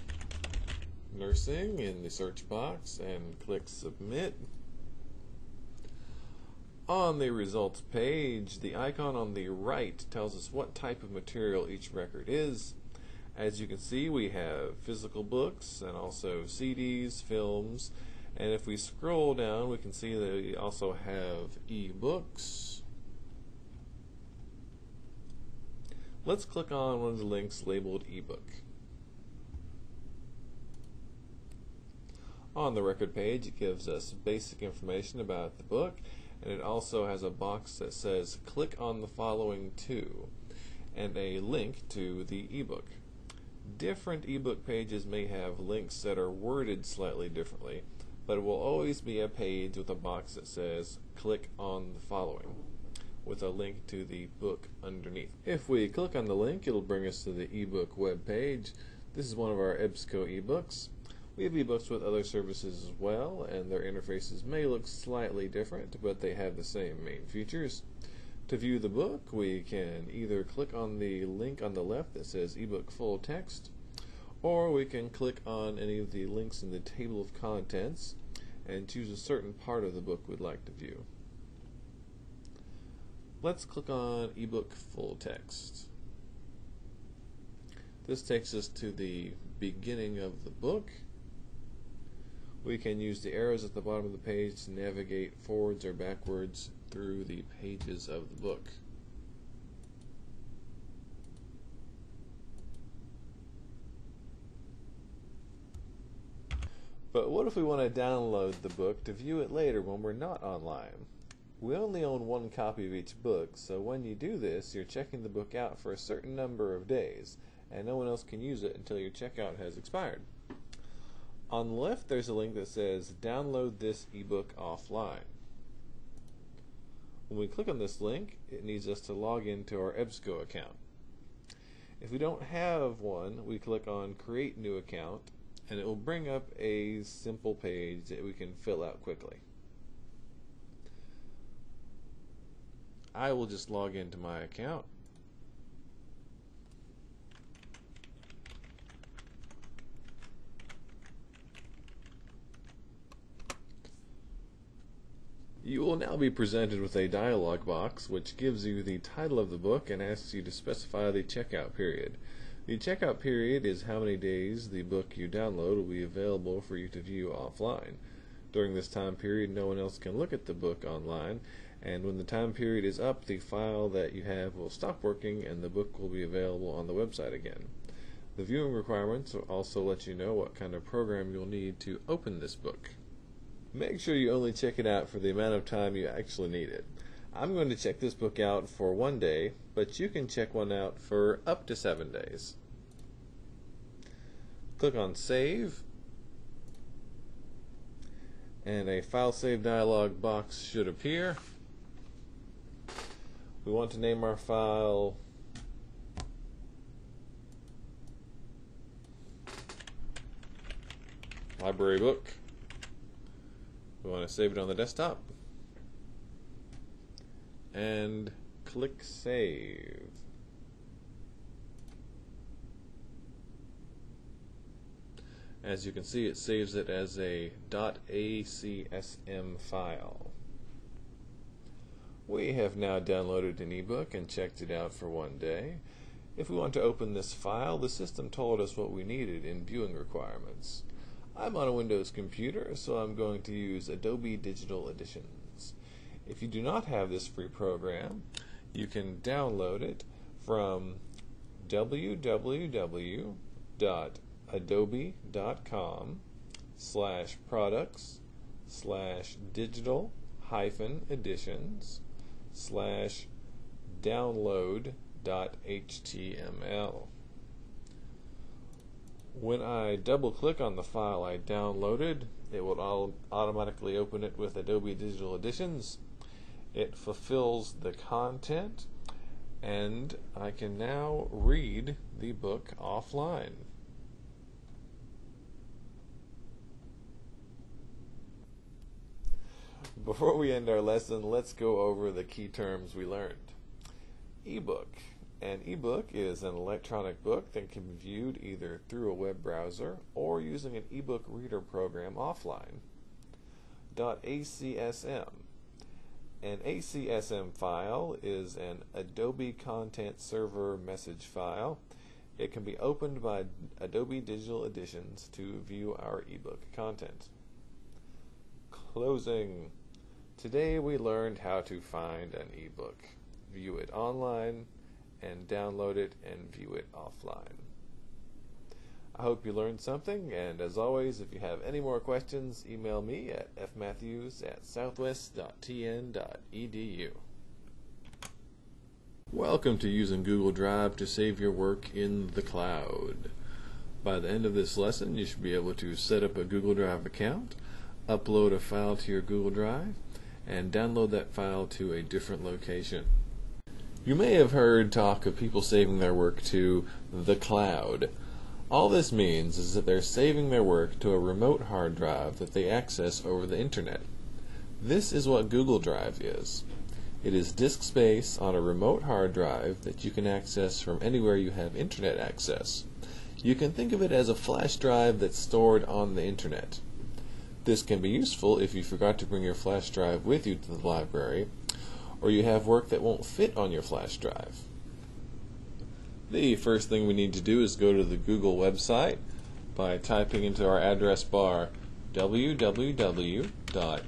nursing in the search box and click submit. On the results page, the icon on the right tells us what type of material each record is, As you can see, we have physical books and also CDs, films, and if we scroll down we can see that we also have ebooks. Let's click on one of the links labeled ebook. On the record page, it gives us basic information about the book, and it also has a box that says click on the following two and a link to the ebook. Different ebook pages may have links that are worded slightly differently, but it will always be a page with a box that says click on the following with a link to the book underneath. If we click on the link, it'll bring us to the ebook web page. This is one of our EBSCO ebooks. We have ebooks with other services as well, and their interfaces may look slightly different, but they have the same main features. To view the book, we can either click on the link on the left that says ebook full text, or we can click on any of the links in the table of contents and choose a certain part of the book we'd like to view. Let's click on ebook full text. This takes us to the beginning of the book. We can use the arrows at the bottom of the page to navigate forwards or backwards through the pages of the book. But what if we want to download the book to view it later when we're not online? We only own one copy of each book, so when you do this, you're checking the book out for a certain number of days, and no one else can use it until your checkout has expired. On the left, there's a link that says download this ebook offline. When we click on this link, it needs us to log into our EBSCO account. If we don't have one, we click on create new account, and it will bring up a simple page that we can fill out quickly. I will just log into my account. You will now be presented with a dialog box which gives you the title of the book and asks you to specify the checkout period. The checkout period is how many days the book you download will be available for you to view offline. During this time period, no one else can look at the book online, and when the time period is up, the file that you have will stop working and the book will be available on the website again. The viewing requirements will also let you know what kind of program you'll need to open this book. Make sure you only check it out for the amount of time you actually need it. I'm going to check this book out for 1 day, but you can check one out for up to 7 days. Click on Save, and a File Save dialog box should appear. We want to name our file Library Book. We want to save it on the desktop and click Save. As you can see, it saves it as a .acsm file. We have now downloaded an ebook and checked it out for 1 day. If we want to open this file, the system told us what we needed in viewing requirements. I'm on a Windows computer, so I'm going to use Adobe Digital Editions. If you do not have this free program, you can download it from www.adobe.com/products/digital-editions/download.html. When I double click on the file I downloaded, it will automatically open it with Adobe Digital Editions. It fulfills the content, and I can now read the book offline. Before we end our lesson, let's go over the key terms we learned. Ebook. An ebook is an electronic book that can be viewed either through a web browser or using an ebook reader program offline. .acsm. An ACSM file is an Adobe Content Server message file. It can be opened by Adobe Digital Editions to view our ebook content. Closing. Today we learned how to find an ebook, view it online, and download it and view it offline. I hope you learned something, and as always, if you have any more questions, email me at fmatthews@southwest.tn.edu. Welcome to using Google Drive to save your work in the cloud. By the end of this lesson, you should be able to set up a Google Drive account, upload a file to your Google Drive, and download that file to a different location. You may have heard talk of people saving their work to the cloud. All this means is that they're saving their work to a remote hard drive that they access over the internet. This is what Google Drive is. It is disk space on a remote hard drive that you can access from anywhere you have internet access. You can think of it as a flash drive that's stored on the internet. This can be useful if you forgot to bring your flash drive with you to the library, or you have work that won't fit on your flash drive. The first thing we need to do is go to the Google website by typing into our address bar www.google.com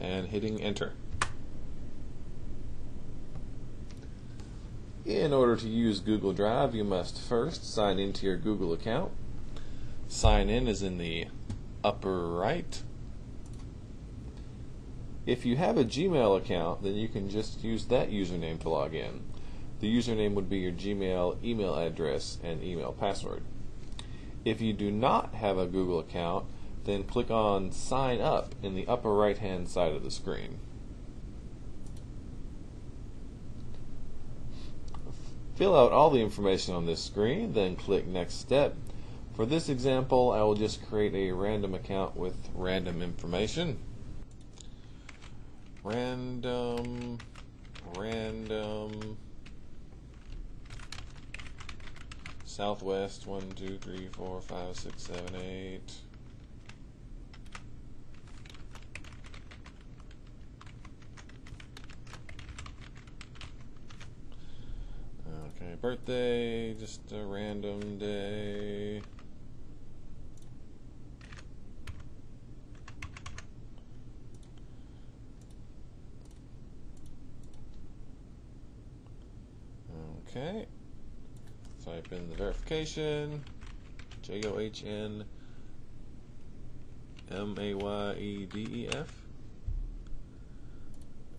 and hitting enter. In order to use Google Drive, you must first sign into your Google account. Sign in is in the upper right. If you have a Gmail account, then you can just use that username to log in. The username would be your Gmail email address and email password. If you do not have a Google account, then click on Sign Up in the upper right-hand side of the screen. Fill out all the information on this screen, then click Next Step. For this example, I will just create a random account with random information. Random, Southwest, 1, 2, 3, 4, 5, 6, 7, 8. Okay, birthday, just a random day. Okay, type in the verification, JOHNMAYEDEF.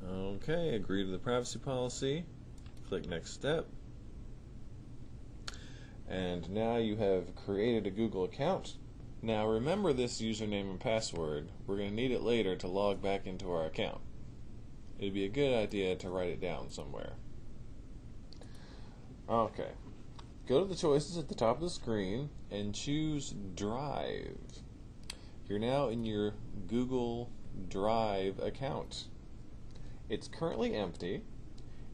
Okay, agree to the privacy policy, click Next Step. And now you have created a Google account. Now remember this username and password. We're going to need it later to log back into our account. It would be a good idea to write it down somewhere. Okay, go to the choices at the top of the screen and choose Drive. You're now in your Google Drive account. It's currently empty.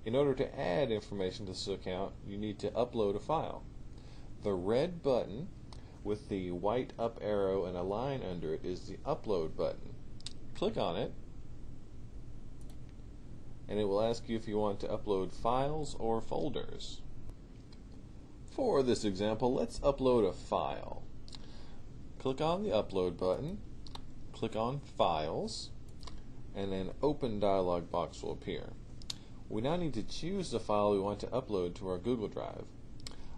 In order to add information to this account, you need to upload a file. The red button with the white up arrow and a line under it is the upload button. Click on it, and it will ask you if you want to upload files or folders. For this example, let's upload a file. Click on the upload button, click on files, and an open dialog box will appear. We now need to choose the file we want to upload to our Google Drive.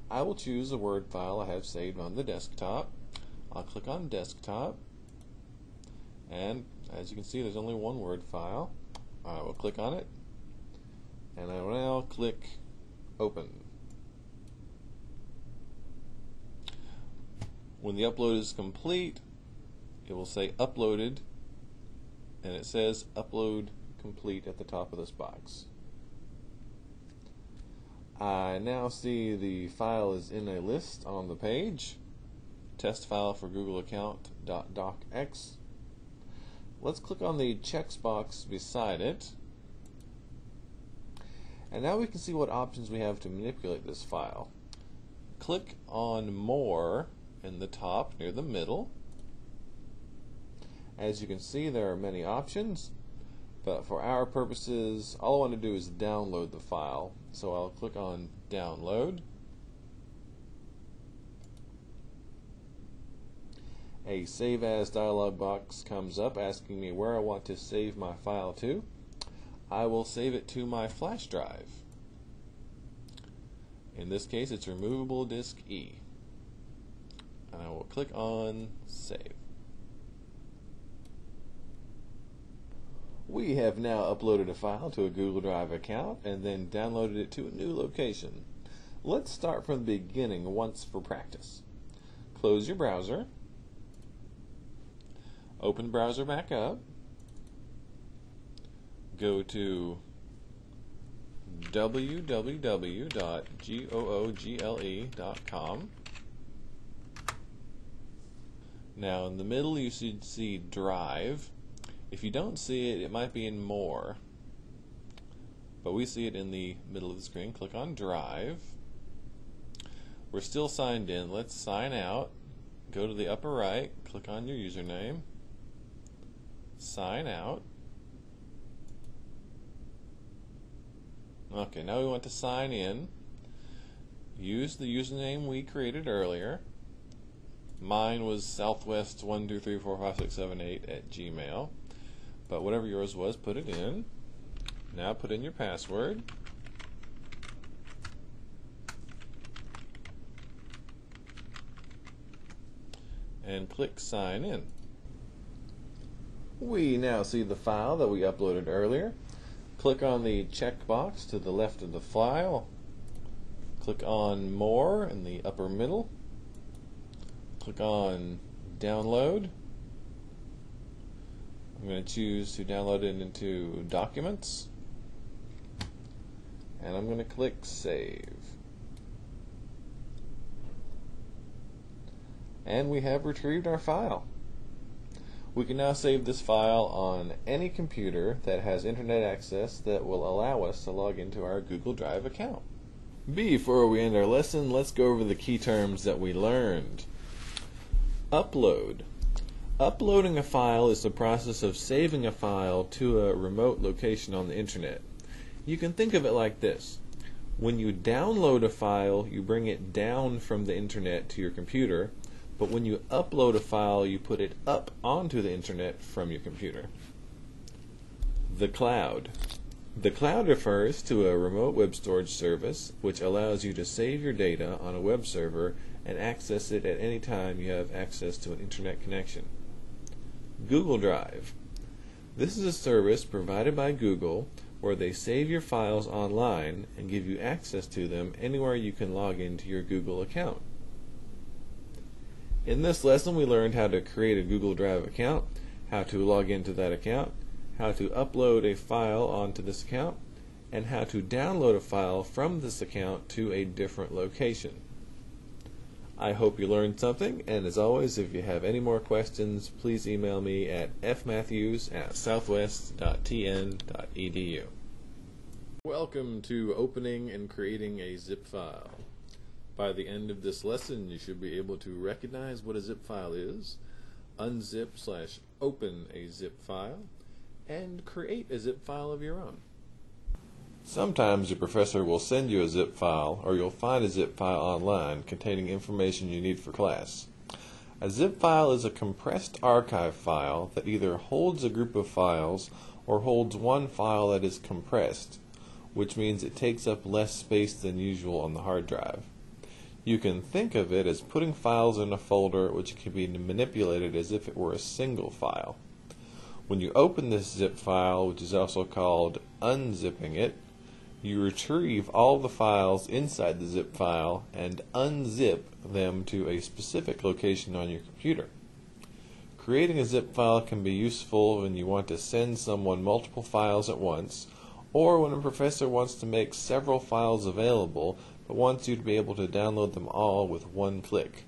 I will choose a Word file I have saved on the desktop. I'll click on desktop, and as you can see, there's only one Word file. I will click on it, and I will now click open. When the upload is complete, it will say uploaded, and it says upload complete at the top of this box. I now see the file is in a list on the page, test file for Google account.docx. Let's click on the checkbox beside it, and now we can see what options we have to manipulate this file. Click on More in the top near the middle. As you can see, there are many options. But for our purposes, all I want to do is download the file. So I'll click on download. A save as dialog box comes up asking me where I want to save my file to. I will save it to my flash drive. In this case, it's removable disk E. And I will click on save. We have now uploaded a file to a Google Drive account and then downloaded it to a new location. Let's start from the beginning once for practice. Close your browser. Open browser back up. Go to www.google.com. Now in the middle you should see Drive. If you don't see it, it might be in More. But we see it in the middle of the screen. Click on Drive. We're still signed in. Let's sign out. Go to the upper right. Click on your username. Sign out. Okay, now we want to sign in. Use the username we created earlier. Mine was southwest12345678@gmail, but whatever yours was, put it in. Now put in your password. And click sign in. We now see the file that we uploaded earlier. Click on the checkbox to the left of the file. Click on More in the upper middle. Click on Download. I'm going to choose to download it into Documents. And I'm going to click Save. And we have retrieved our file. We can now save this file on any computer that has internet access that will allow us to log into our Google Drive account. Before we end our lesson, let's go over the key terms that we learned. Upload. Uploading a file is the process of saving a file to a remote location on the internet. You can think of it like this. When you download a file, you bring it down from the internet to your computer. But when you upload a file, you put it up onto the internet from your computer. The cloud. The cloud refers to a remote web storage service which allows you to save your data on a web server and access it at any time you have access to an internet connection. Google Drive. This is a service provided by Google where they save your files online and give you access to them anywhere you can log into your Google account. In this lesson, we learned how to create a Google Drive account, how to log into that account, how to upload a file onto this account, and how to download a file from this account to a different location. I hope you learned something, and as always, if you have any more questions, please email me at fmatthews@southwest.tn.edu. Welcome to opening and creating a zip file. By the end of this lesson, you should be able to recognize what a zip file is, unzip/open a zip file, and create a zip file of your own. Sometimes your professor will send you a zip file, or you'll find a zip file online containing information you need for class. A zip file is a compressed archive file that either holds a group of files or holds one file that is compressed, which means it takes up less space than usual on the hard drive. You can think of it as putting files in a folder which can be manipulated as if it were a single file. When you open this zip file, which is also called unzipping it, you retrieve all the files inside the zip file and unzip them to a specific location on your computer. Creating a zip file can be useful when you want to send someone multiple files at once, or when a professor wants to make several files available but wants you to be able to download them all with one click.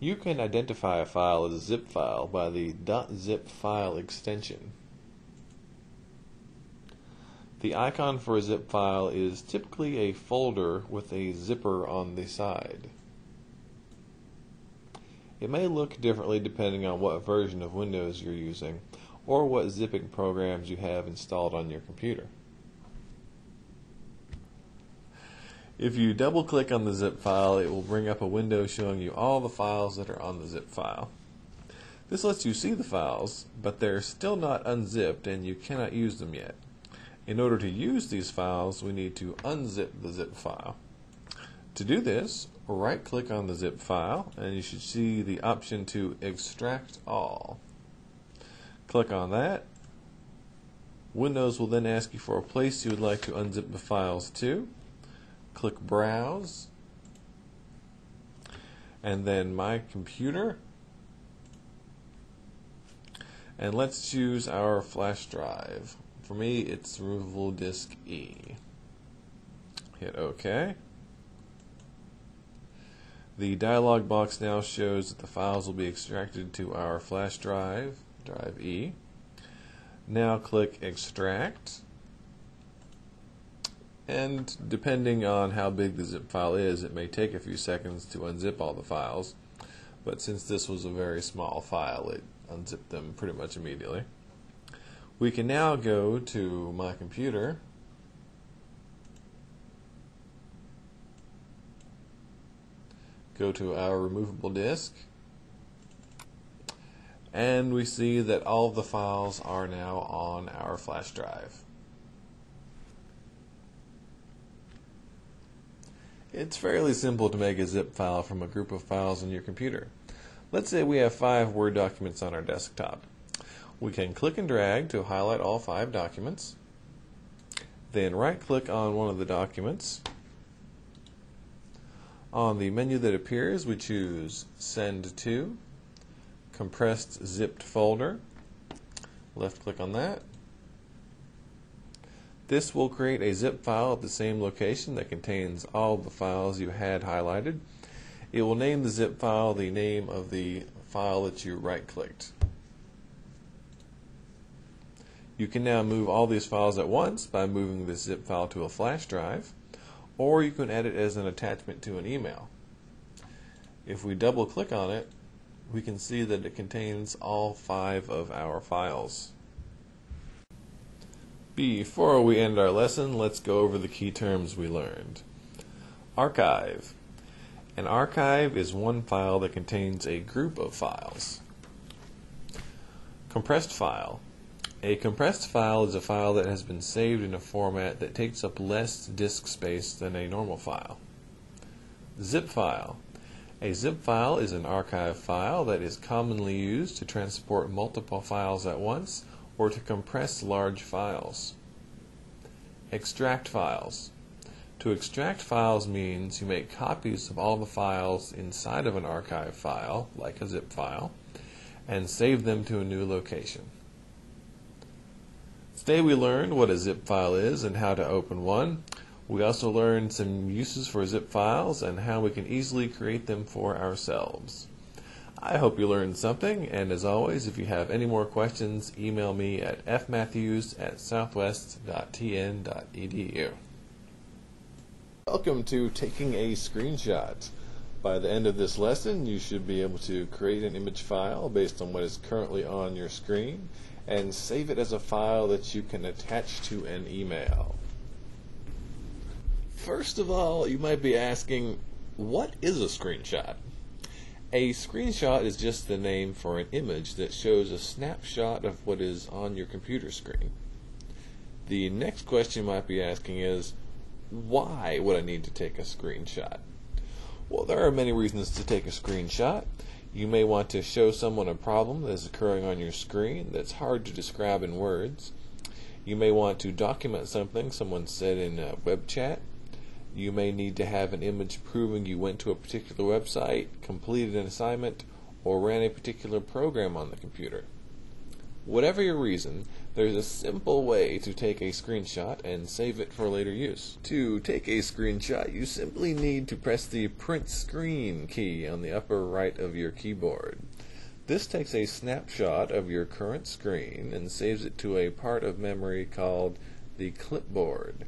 You can identify a file as a zip file by the .zip file extension. The icon for a zip file is typically a folder with a zipper on the side. It may look differently depending on what version of Windows you're using, or what zipping programs you have installed on your computer. If you double click on the zip file, it will bring up a window showing you all the files that are on the zip file. This lets you see the files, but they're still not unzipped and you cannot use them yet. In order to use these files, we need to unzip the zip file. To do this, right click on the zip file and you should see the option to extract all. Click on that. Windows will then ask you for a place you would like to unzip the files to. Click Browse, and then My Computer, and let's choose our flash drive. For me, it's removable disk E. Hit OK. The dialog box now shows that the files will be extracted to our flash drive, drive E. Now click Extract. And depending on how big the zip file is, it may take a few seconds to unzip all the files, but since this was a very small file, it unzipped them pretty much immediately. We can now go to My Computer . Go to our removable disk, and we see that all of the files are now on our flash drive. It's fairly simple to make a zip file from a group of files on your computer. Let's say we have 5 Word documents on our desktop. We can click and drag to highlight all 5 documents, then right-click on one of the documents. On the menu that appears, we choose Send To, Compressed Zipped Folder. Left-click on that. This will create a zip file at the same location that contains all the files you had highlighted. It will name the zip file the name of the file that you right-clicked. You can now move all these files at once by moving this zip file to a flash drive, or you can add it as an attachment to an email. If we double-click on it, we can see that it contains all 5 of our files. Before we end our lesson, let's go over the key terms we learned. Archive. An archive is one file that contains a group of files. Compressed file. A compressed file is a file that has been saved in a format that takes up less disk space than a normal file. Zip file. A zip file is an archive file that is commonly used to transport multiple files at once, or to compress large files. Extract files. To extract files means you make copies of all the files inside of an archive file, like a zip file, and save them to a new location. Today we learned what a zip file is and how to open one. We also learned some uses for zip files and how we can easily create them for ourselves. I hope you learned something, and as always, if you have any more questions, email me at fmatthews@southwest.tn.edu. Welcome to Taking a Screenshot. By the end of this lesson, you should be able to create an image file based on what is currently on your screen and save it as a file that you can attach to an email. First of all, you might be asking, what is a screenshot? A screenshot is just the name for an image that shows a snapshot of what is on your computer screen. The next question you might be asking is, why would I need to take a screenshot? Well, there are many reasons to take a screenshot. You may want to show someone a problem that is occurring on your screen that's hard to describe in words. You may want to document something someone said in a web chat. You may need to have an image proving you went to a particular website, completed an assignment, or ran a particular program on the computer. Whatever your reason, there's a simple way to take a screenshot and save it for later use. To take a screenshot, you simply need to press the Print Screen key on the upper right of your keyboard. This takes a snapshot of your current screen and saves it to a part of memory called the clipboard.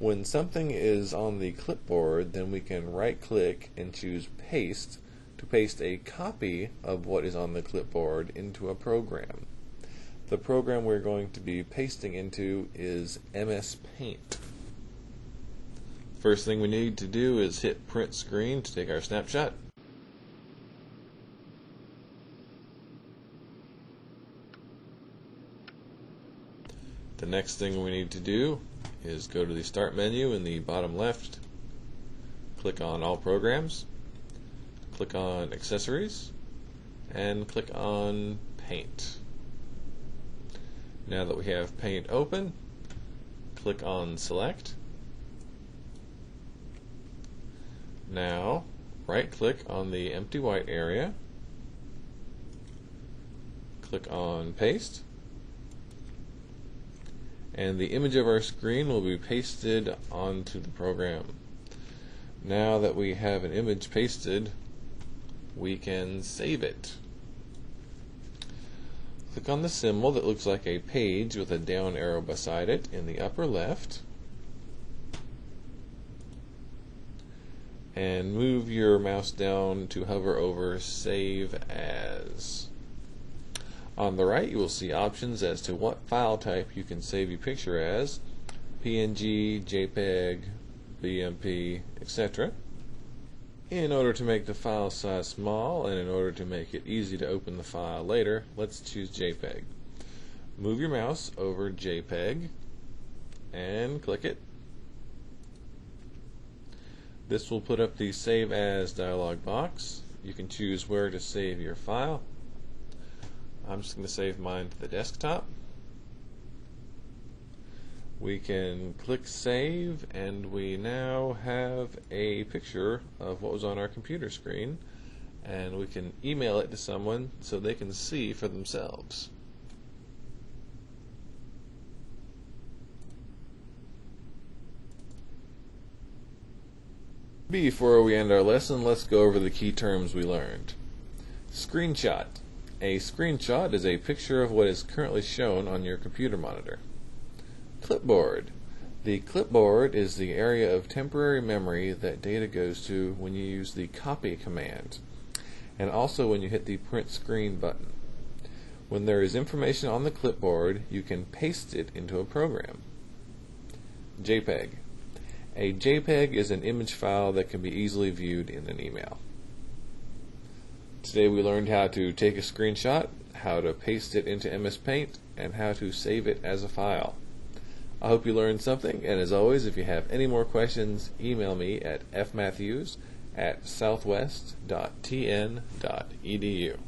When something is on the clipboard, then we can right-click and choose Paste to paste a copy of what is on the clipboard into a program. The program we're going to be pasting into is MS Paint. First thing we need to do is hit print screen to take our snapshot. The next thing we need to do is go to the Start menu in the bottom left, click on All Programs, click on Accessories, and click on Paint. Now that we have Paint open, click on Select. Now, right-click on the empty white area, click on Paste, and the image of our screen will be pasted onto the program. Now that we have an image pasted, we can save it. Click on the symbol that looks like a page with a down arrow beside it in the upper left, and move your mouse down to hover over Save As. On the right, you will see options as to what file type you can save your picture as: PNG, JPEG, BMP, etc. In order to make the file size small and in order to make it easy to open the file later, let's choose JPEG. Move your mouse over JPEG and click it. This will put up the Save As dialog box. You can choose where to save your file. I'm just going to save mine to the desktop. We can click Save, and we now have a picture of what was on our computer screen, and we can email it to someone so they can see for themselves. Before we end our lesson, let's go over the key terms we learned. Screenshot. A screenshot is a picture of what is currently shown on your computer monitor. Clipboard. The clipboard is the area of temporary memory that data goes to when you use the copy command, and also when you hit the print screen button. When there is information on the clipboard, you can paste it into a program. JPEG. A JPEG is an image file that can be easily viewed in an email. Today we learned how to take a screenshot, how to paste it into MS Paint, and how to save it as a file. I hope you learned something, and as always, if you have any more questions, email me at fmatthews@southwest.tn.edu.